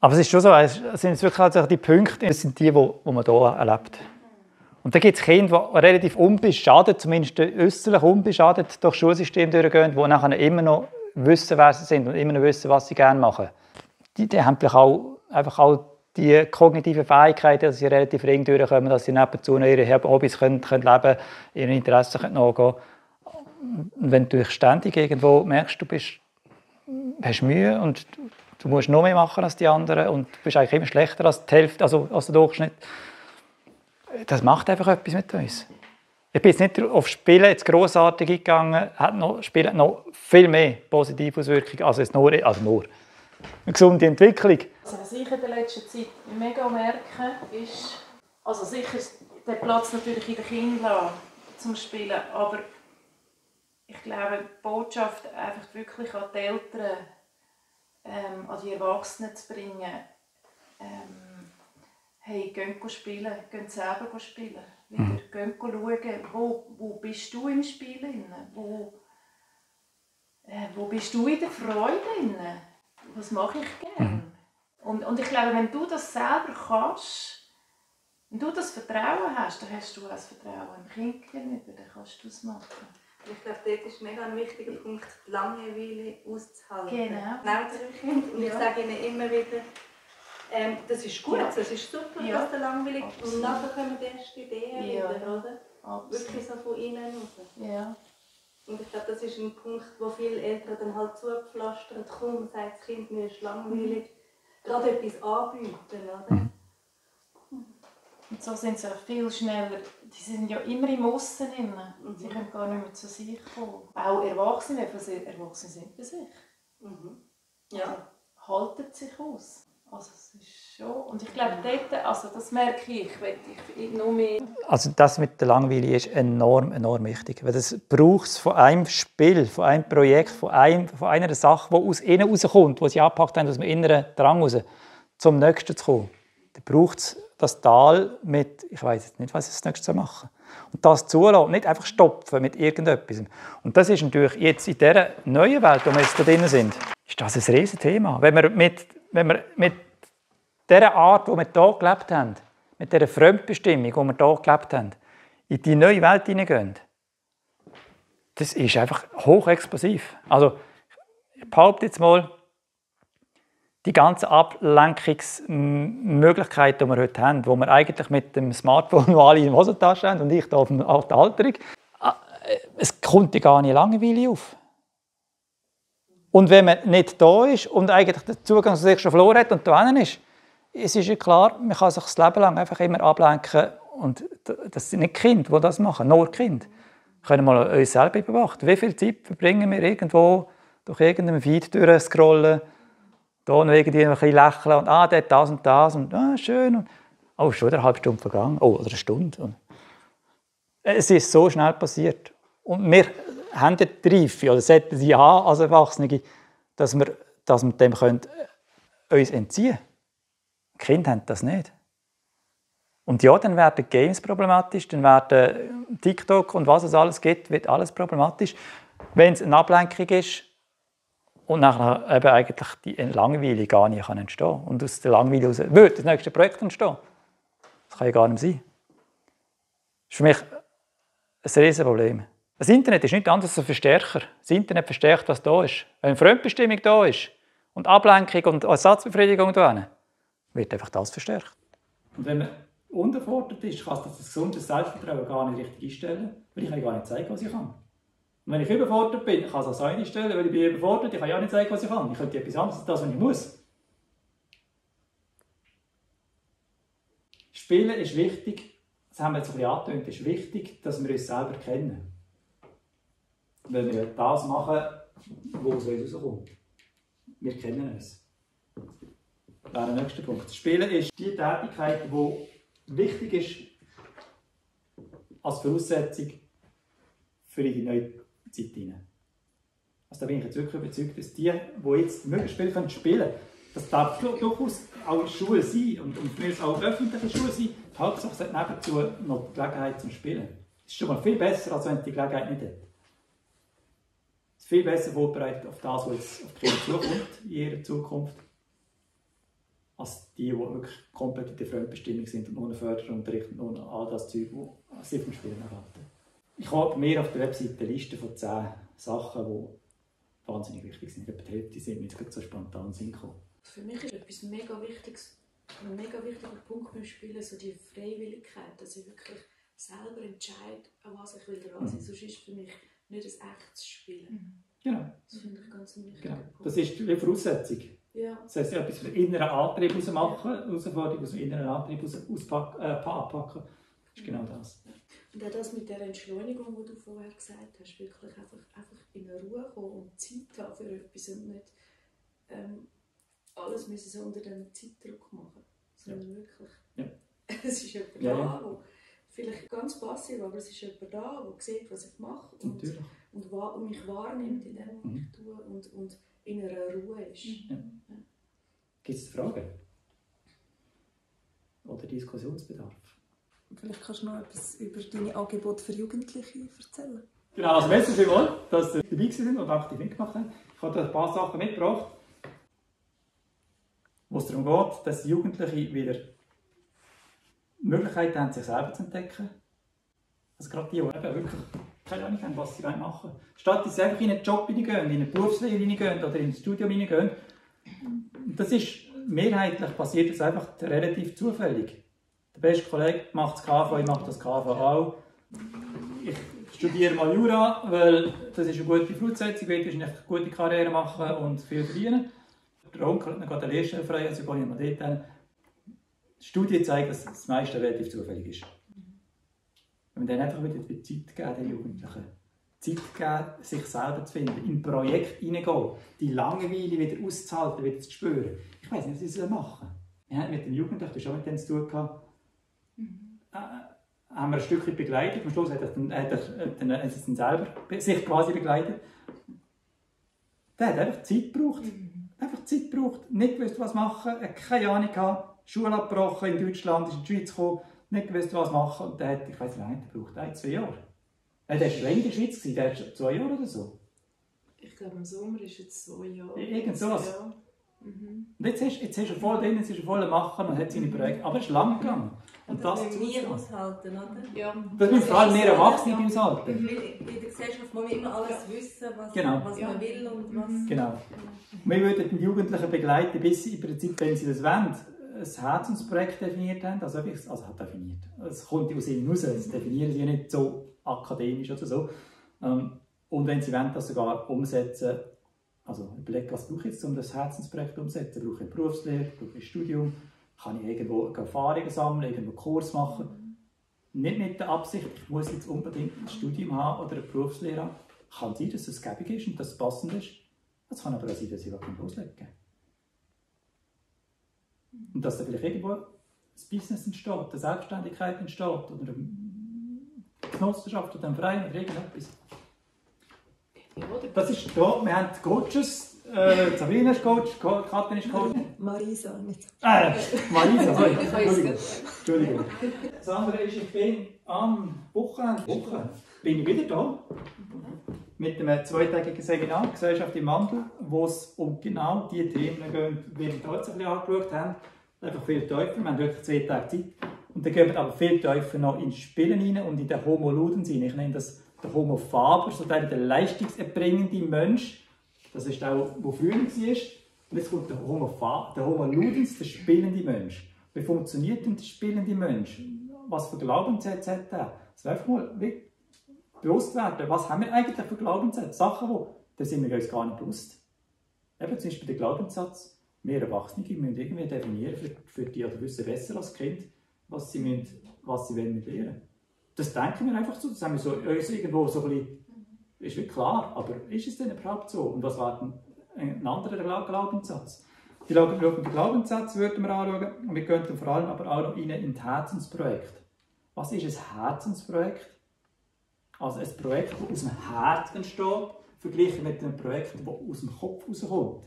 Aber es ist schon so, es sind wirklich die Punkte, das sind die man hier erlebt. Und da gibt es Kinder, die relativ unbeschadet, zumindest äußerlich unbeschadet, durch das Schulsystem durchgehen, die nachher immer noch wissen, wer sie sind und immer noch wissen, was sie gerne machen. Die haben einfach auch die kognitive Fähigkeit, dass sie relativ ring durchkommen, dass sie nebenzu noch ihre Hobbys können leben können, ihren Interessen nachgehen können. Wenn du ständig irgendwo merkst, du hast Mühe und du musst noch mehr machen als die anderen und du bist eigentlich immer schlechter als die Hälfte, also als der Durchschnitt. Das macht einfach etwas mit uns. Ich bin jetzt nicht auf Spielen jetzt grossartig eingegangen. Spielen hat noch viel mehr positive Auswirkungen als jetzt nur, eine gesunde Entwicklung. Also, was ich in der letzten Zeit mega merke, ist, also sicher ist der Platz natürlich in den Kindern zum Spielen, aber ich glaube, die Botschaft einfach wirklich an die Eltern, an die Erwachsenen zu bringen, hey, geh spielen, geh selber spielen. Wieder, geh schauen, wo bist du im Spiel, wo bist du in der Freude, was mache ich gerne. Und ich glaube, wenn du das selber kannst, wenn du das Vertrauen hast, dann hast du auch das Vertrauen im Kind gegenüber, dann kannst du es machen. Ich glaube, dort ist mega ein wichtiger Punkt, die Langeweile auszuhalten. Genau zu Kind. Und ich sage ihnen immer wieder, das ist gut, das ist super, dass der langweilig ist. Und nachher kommen die ersten Ideen wieder, oder? Absolut. Wirklich so von innen raus. Ja. Und ich glaube, das ist ein Punkt, wo viele Eltern dann halt zugepflastert kommen und sagen, das Kind, mir ist langweilig, gerade etwas anbieten, oder? Und so sind sie auch viel schneller, die sind ja immer im Aussen und sie können gar nicht mehr zu sich kommen. Auch Erwachsene, Erwachsene sind bei sich. Ja. Also, halten sich aus. Also es ist schon, und ich glaube, dort, also das merke ich, wenn ich noch mehr... Also das mit der Langeweile ist enorm wichtig, weil das braucht es von einem Spiel, von einem Projekt, von einer Sache, die aus innen rauskommt, die sie angepackt haben, aus dem inneren Drang raus, zum Nächsten zu kommen. Dann braucht es das Tal mit, ich weiß jetzt nicht, was ich das Nächste machen soll. Und das zulassen, nicht einfach stopfen mit irgendetwas. Und das ist natürlich jetzt in dieser neuen Welt, in der wir jetzt da drin sind, ist das ein Riesenthema. Wenn wir mit dieser Art, die wir hier gelebt haben, mit dieser Fremdbestimmung, die wir hier gelebt haben, in die neue Welt hineingehen, das ist einfach hochexplosiv. Also, ich behaupte jetzt mal, die ganzen Ablenkungsmöglichkeiten, die wir heute haben, die wir eigentlich mit dem Smartphone alle in der Hosentasche haben und ich hier auf der Halterung, es kommt ja gar nicht Langeweile auf. Und wenn man nicht da ist und eigentlich den Zugang zu sich schon verloren hat und da ist, es ist ja klar, man kann sich das Leben lang einfach immer ablenken. Und das sind nicht Kinder, die das machen, nur Kinder. Wir können mal uns selber überwachen. Wie viel Zeit verbringen wir irgendwo durch irgendeinen Feed durchscrollen, da noch irgendwie ein bisschen lächeln und ah, dort das und das und ah, schön. Und, oh, schon wieder eine halbe Stunde vergangen, oh, oder eine Stunde. Und es ist so schnell passiert. Und wir haben die Reife, oder sollten sie haben als Erwachsene, dass wir dem uns entziehen können. Kinder haben das nicht. Und ja, dann werden Games problematisch, dann werden TikTok und was es alles gibt, wird alles problematisch, wenn es eine Ablenkung ist und nachher eben eigentlich die Langeweile gar nicht entstehen kann. Und aus der Langeweile heraus wird das nächste Projekt entstehen. Das kann ja gar nicht sein. Das ist für mich ein Riesenproblem. Das Internet ist nichts anderes als ein Verstärker. Das Internet verstärkt, was da ist. Wenn Fremdbestimmung da ist und Ablenkung und Ersatzbefriedigung da wird einfach das verstärkt. Und wenn man unterfordert ist, kann das gesunde Selbstvertrauen gar nicht richtig einstellen, weil ich kann gar nicht zeigen, was ich kann. Und wenn ich überfordert bin, kann ich es auch einstellen, weil ich bin überfordert, ich kann ja nicht zeigen, was ich kann. Ich könnte etwas anderes als das, was ich muss. Spielen ist wichtig, das haben wir jetzt ein bisschen angetönt, ist wichtig, dass wir uns selber kennen. Weil wir das machen, wo es uns rauskommt. Wir kennen uns. Das ist der nächste Punkt. Das Spielen ist die Tätigkeit, die wichtig ist als Voraussetzung für die neue Zeit hinein. Also da bin ich jetzt wirklich überzeugt, dass die jetzt möglichst viel spielen können, das darf durchaus auch Schule sein und für uns auch öffentliche Schule sein, die Hauptsache nebenzu noch die Gelegenheit zum Spielen. Das ist schon mal viel besser, als wenn die Gelegenheit nicht hat. viel besser vorbereitet auf das, was jetzt auf die Kinder zukommt in ihrer Zukunft, als die, die wirklich komplett in der Fremdbestimmung sind und ohne Förderunterricht und ohne all das Zeug, das sie vom Spielen erhalten. Ich habe mir auf der Webseite eine Liste von 10 Sachen, die wahnsinnig wichtig sind. Die Hälfte sind mir jetzt so spontan gekommen. Für mich ist etwas mega Wichtiges, ein mega wichtiger Punkt beim Spielen, so die Freiwilligkeit, dass ich wirklich selber entscheide, an was ich will dran sein. Sonst ist für mich nicht ein echtes Spielen. Genau. Das finde ich ganz wichtig. Genau. Das ist eine Voraussetzung. Ja. Das heisst, etwas für den inneren Antrieb machen, Herausforderung aus dem inneren Antrieb anpacken. Das ist genau das. Und auch das mit der Entschleunigung, die du vorher gesagt hast, wirklich einfach in Ruhe kommen und Zeit haben für etwas und nicht alles müssen so unter dem Zeitdruck machen, sondern wirklich. Ja. Es ist jemand da, der vielleicht ganz passiv, aber es ist jemand da, der sieht, was ich mache und mich wahrnimmt in dem, was ich tue und in einer Ruhe ist. Ja. Ja. Gibt es Fragen? Oder Diskussionsbedarf? Vielleicht kannst du noch etwas über deine Angebote für Jugendliche erzählen. Genau, also merci vielmals, dass ihr dabei sind und aktiv mitgemacht habt. Ich habe ein paar Sachen mitgebracht, wo es darum geht, dass Jugendliche wieder Möglichkeiten haben, sich selber zu entdecken. Also gerade die, die wirklich keine Ahnung haben, was sie machen wollen. Statt dass sie einfach in einen Job hineingehen, in eine Berufslehre hineingehen oder in ein Studium hineingehen. Das ist mehrheitlich passiert, das einfach relativ zufällig. Der beste Kollege macht das KV, ich mache das KV auch. Ich studiere mal Jura, weil das ist eine gute Voraussetzung, ich werde eine gute Karriere machen und viel verdienen. Der Onkel hat gerade eine Lehrstelle frei, also gehe ich mal dort hin. Die Studie zeigt, dass das meiste relativ zufällig ist. Wenn man dann einfach wieder Zeit geben den Jugendlichen. Zeit geben, sich selber zu finden, in Projekte hineingehen, die Langeweile wieder auszuhalten, wieder zu spüren. Ich weiß nicht, was sie machen sollen. Wir haben mit den Jugendlichen schon mit denen zu tun gehabt. Haben wir ein Stückchen begleitet. Am Schluss hat er sich dann selber sich quasi begleitet. Der hat einfach Zeit gebraucht. Einfach Zeit gebraucht, nicht gewusst, was machen, keine Ahnung gehabt, Schule abgebrochen, in Deutschland, ist in die Schweiz gekommen, nicht gewusst, was machen. Und der hat, ich weiß nicht, gebraucht, 1, 2 Jahre. Der war schon länger in der Schweiz gewesen, der ist 2 Jahre oder so. Ich glaube, im Sommer ist jetzt 2 Jahre. Irgend sowas. Ja. Und jetzt ist er voll drin, jetzt ist er voll am Machen und hat seine Projekte. Aber es ist lang gegangen. Und das müssen wir aushalten, oder? Ja. Das müssen vor allem wir Erwachsene im Alter. In der Gesellschaft muss man immer alles wissen, was man will und was... Genau. Wir würden den Jugendlichen begleiten, bis sie, wenn sie das wollen, ein Herzensprojekt definiert haben. Also hat definiert. Es kommt aus ihnen raus, das definieren sie nicht so akademisch oder so. Und wenn sie wollen, das sogar umsetzen, also überlegt, was brauche ich jetzt, um das Herzensprojekt umzusetzen? Brauche ich Berufslehre, brauche ich Studium? Kann ich irgendwo Erfahrungen sammeln, irgendwo Kurs machen? Nicht mit der Absicht, ich muss jetzt unbedingt ein Studium haben oder eine Berufslehre haben. Kann sein, dass es gäbig ist und dass es passend ist. Es kann aber auch sein, dass ich loslegen kann. Und dass da vielleicht irgendwo ein Business entsteht, eine Selbstständigkeit entsteht oder eine Genossenschaft oder ein Verein oder irgendetwas. Das ist hier, wir haben Coaches, Sabrina ist Coach, Katrin ist Coach. Marisa nicht. Marisa, sorry. Entschuldigung. Das andere ist, ich bin am Wochenende bin ich wieder da mit einem zweitägigen Seminar, Gesellschaft im Wandel, wo es um genau die Themen geht, die wir heute ein bisschen angeschaut haben. Einfach viel tiefer, wir haben wirklich 2 Tage Zeit. Und dann gehen wir aber viel tiefer noch ins Spielen hinein und in den Homo Ludens hinein. Ich nenne das der Homo Faber, so der leistungserbringende Mensch, das ist auch, wo früher war. Und jetzt kommt der Homo Ludens, der spielende Mensch. Wie funktioniert denn der spielende Mensch? Was für Glaubenssätze hat er? Also einfach mal bewusst werden, was haben wir eigentlich für Glaubenssätze? Sachen, da sind wir uns gar nicht bewusst. Eben zum Beispiel der Glaubenssatz, wir Erwachsene müssen irgendwie definieren für die oder wissen besser als Kind, was sie mit lernen wollen. Das denken wir einfach so, das haben wir so, uns irgendwo so ein bisschen, ist wie klar, aber ist es denn überhaupt so? Und was war ein anderer Glaubenssatz? Die Glaubenssatz würden wir anschauen und wir könnten vor allem aber auch noch rein in das Herzensprojekt. Was ist ein Herzensprojekt? Also ein Projekt, das aus dem Herz entsteht, verglichen mit einem Projekt, das aus dem Kopf rauskommt.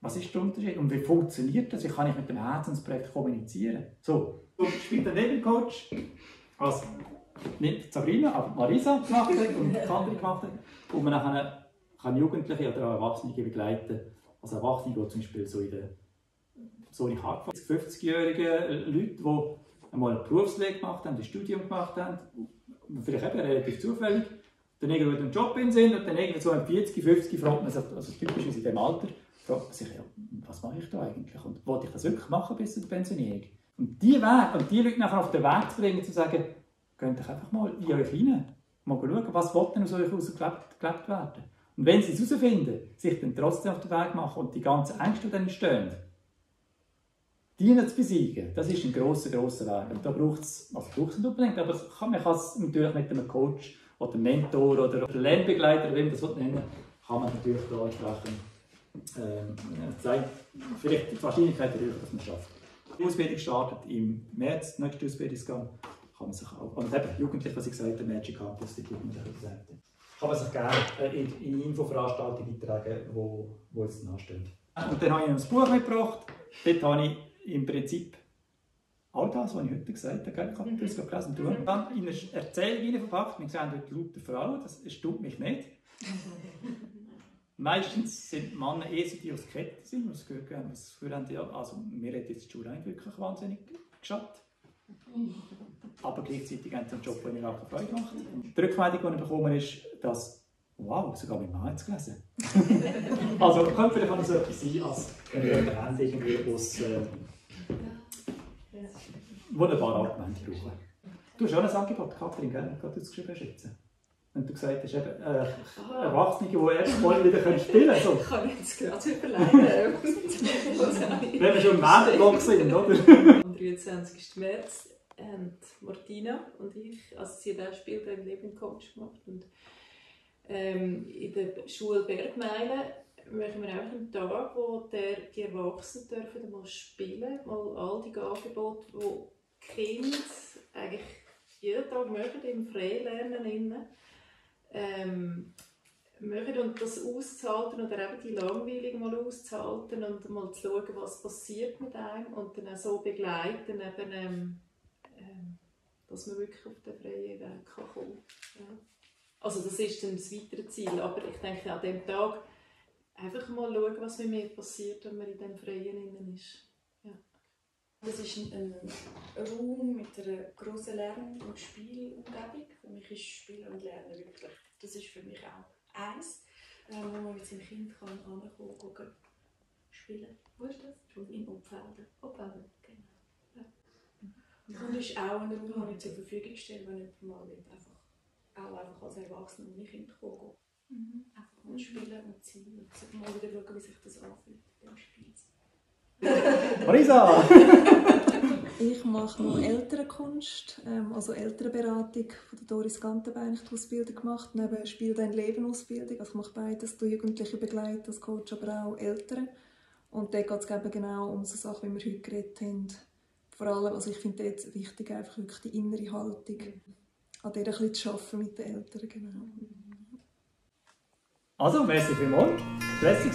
Was ist der Unterschied und wie funktioniert das? Wie kann ich mit dem Herzensprojekt kommunizieren? So. Und ich bin der Nebencoach, als nicht Sabrina, aber Marisa gemacht hat und andere gemacht hat. Und man nachher kann Jugendliche oder auch Erwachsene begleiten. Also Erwachsene, die zum Beispiel so in der so 50-jährigen Leute, die einmal eine Berufslehre gemacht haben, ein Studium gemacht haben, vielleicht eben relativ zufällig, dann irgendwo in einem Job sind und dann irgendwo so 40, 50 fragt man sich, also typisch in diesem Alter, fragt man sich, ja, was mache ich da eigentlich und wollte ich das wirklich machen bis zur Pensionierung? Und die Weg, und die Leute nachher auf den Weg zu bringen, zu sagen, könnt euch einfach mal in euch hinein, mal schauen, was wollt denn aus euch heraus gelebt werden? Und wenn sie es herausfinden, sich dann trotzdem auf den Weg machen und die ganzen Ängste, die dann entstehen, die zu besiegen, das ist ein grosser Weg. Und da braucht es, also braucht es nicht unbedingt, aber man kann es natürlich mit einem Coach oder einem Mentor oder einem Lernbegleiter, wie man das nennen, kann man natürlich da entsprechend zeigen, vielleicht die Wahrscheinlichkeit erhöhen, dass man es schafft. Die Ausbildung startet im März, der nächste Ausbildungsgang, kann man sich auch, und eben Jugendliche, was ich gesagt habe, der Magic Campus, die Jugendlichen gesagt haben, kann man sich gerne in Infoveranstaltungen eintragen, die jetzt anstehen. Und dann habe ich ein Buch mitgebracht, dort habe ich im Prinzip all das, was ich heute gesagt habe, ich habe das gelesen und dann in eine Erzählung verpackt. Wir sehen heute lauter Frauen, das stimmt mich nicht. Meistens sind Männer so, die aus Kette sind, das gehört haben. Also, mir hat jetzt die Schule eigentlich wirklich wahnsinnig geschadet. Aber gleichzeitig haben sie einen Job, den ich auch Freude gemacht habe. Die Rückmeldung, die ich bekommen ist, dass wow, sogar mein Mann hat es gelesen. Also, könnte vielleicht auch so etwas sein, als ein irgendwie aus wunderbar Argumente brauchen. Du hast auch ein Angebot, Katrin, gell? Gerade ausgeschrieben hast jetzt. Und du gesagt hast, eben, Erwachsene, die erst mal wieder spielen können. So. Ich kann jetzt gerade überlegen. Wenn wir schon im März sind, oder? Am 23. März haben Martina und ich, also sie hat auch Spiel beim Leben Coach gemacht. Und in der Schule Bergmeilen machen wir auch einen Tag, wo die Erwachsenen dürfen mal spielen, mal all die Angebote, die Kinder eigentlich jeden Tag machen, im Freilernen, machen und das auszuhalten oder eben die Langweilung mal auszuhalten und mal zu schauen, was passiert mit einem und dann auch so begleiten, eben, dass man wirklich auf den freien Weg kann kommen kann. Ja. Also das ist dann das weitere Ziel, aber ich denke an diesem Tag einfach mal schauen, was mit mir passiert, wenn man in diesem Freien innen ist. Ja. Das ist ein Raum mit einer grossen Lern- und Spielumgebung. Für mich ist Spielen und Lernen wirklich, das ist für mich auch eins, wo man mit seinem Kind kann ankommen, gucken, spielen. Wo ist das? In Obfelden. Obfelden, genau. Ja. Und das ist auch ein Raum, den ich zur Verfügung stelle, wenn jemand mal will. Auch einfach als Erwachsene und Kinder kommen. Einfach mal spielen und ziehen und mal wieder schauen, wie sich das anfühlt mit dem Spiel. Marisa! Ich mache noch Elternkunst, also Elternberatung von Doris Gantenbein. Ich habe die Ausbildung gemacht, neben Spiel dein Leben Ausbildung. Also ich mache beides, du Jugendliche begleiten als Coach, aber auch Eltern. Und dort geht es eben genau um so Sachen, wie wir heute geredet haben. Vor allem, also ich finde jetzt wichtig, einfach wirklich die innere Haltung. An der ein bisschen zu arbeiten mit den Eltern, genau. Also, merci vielmals. Merci.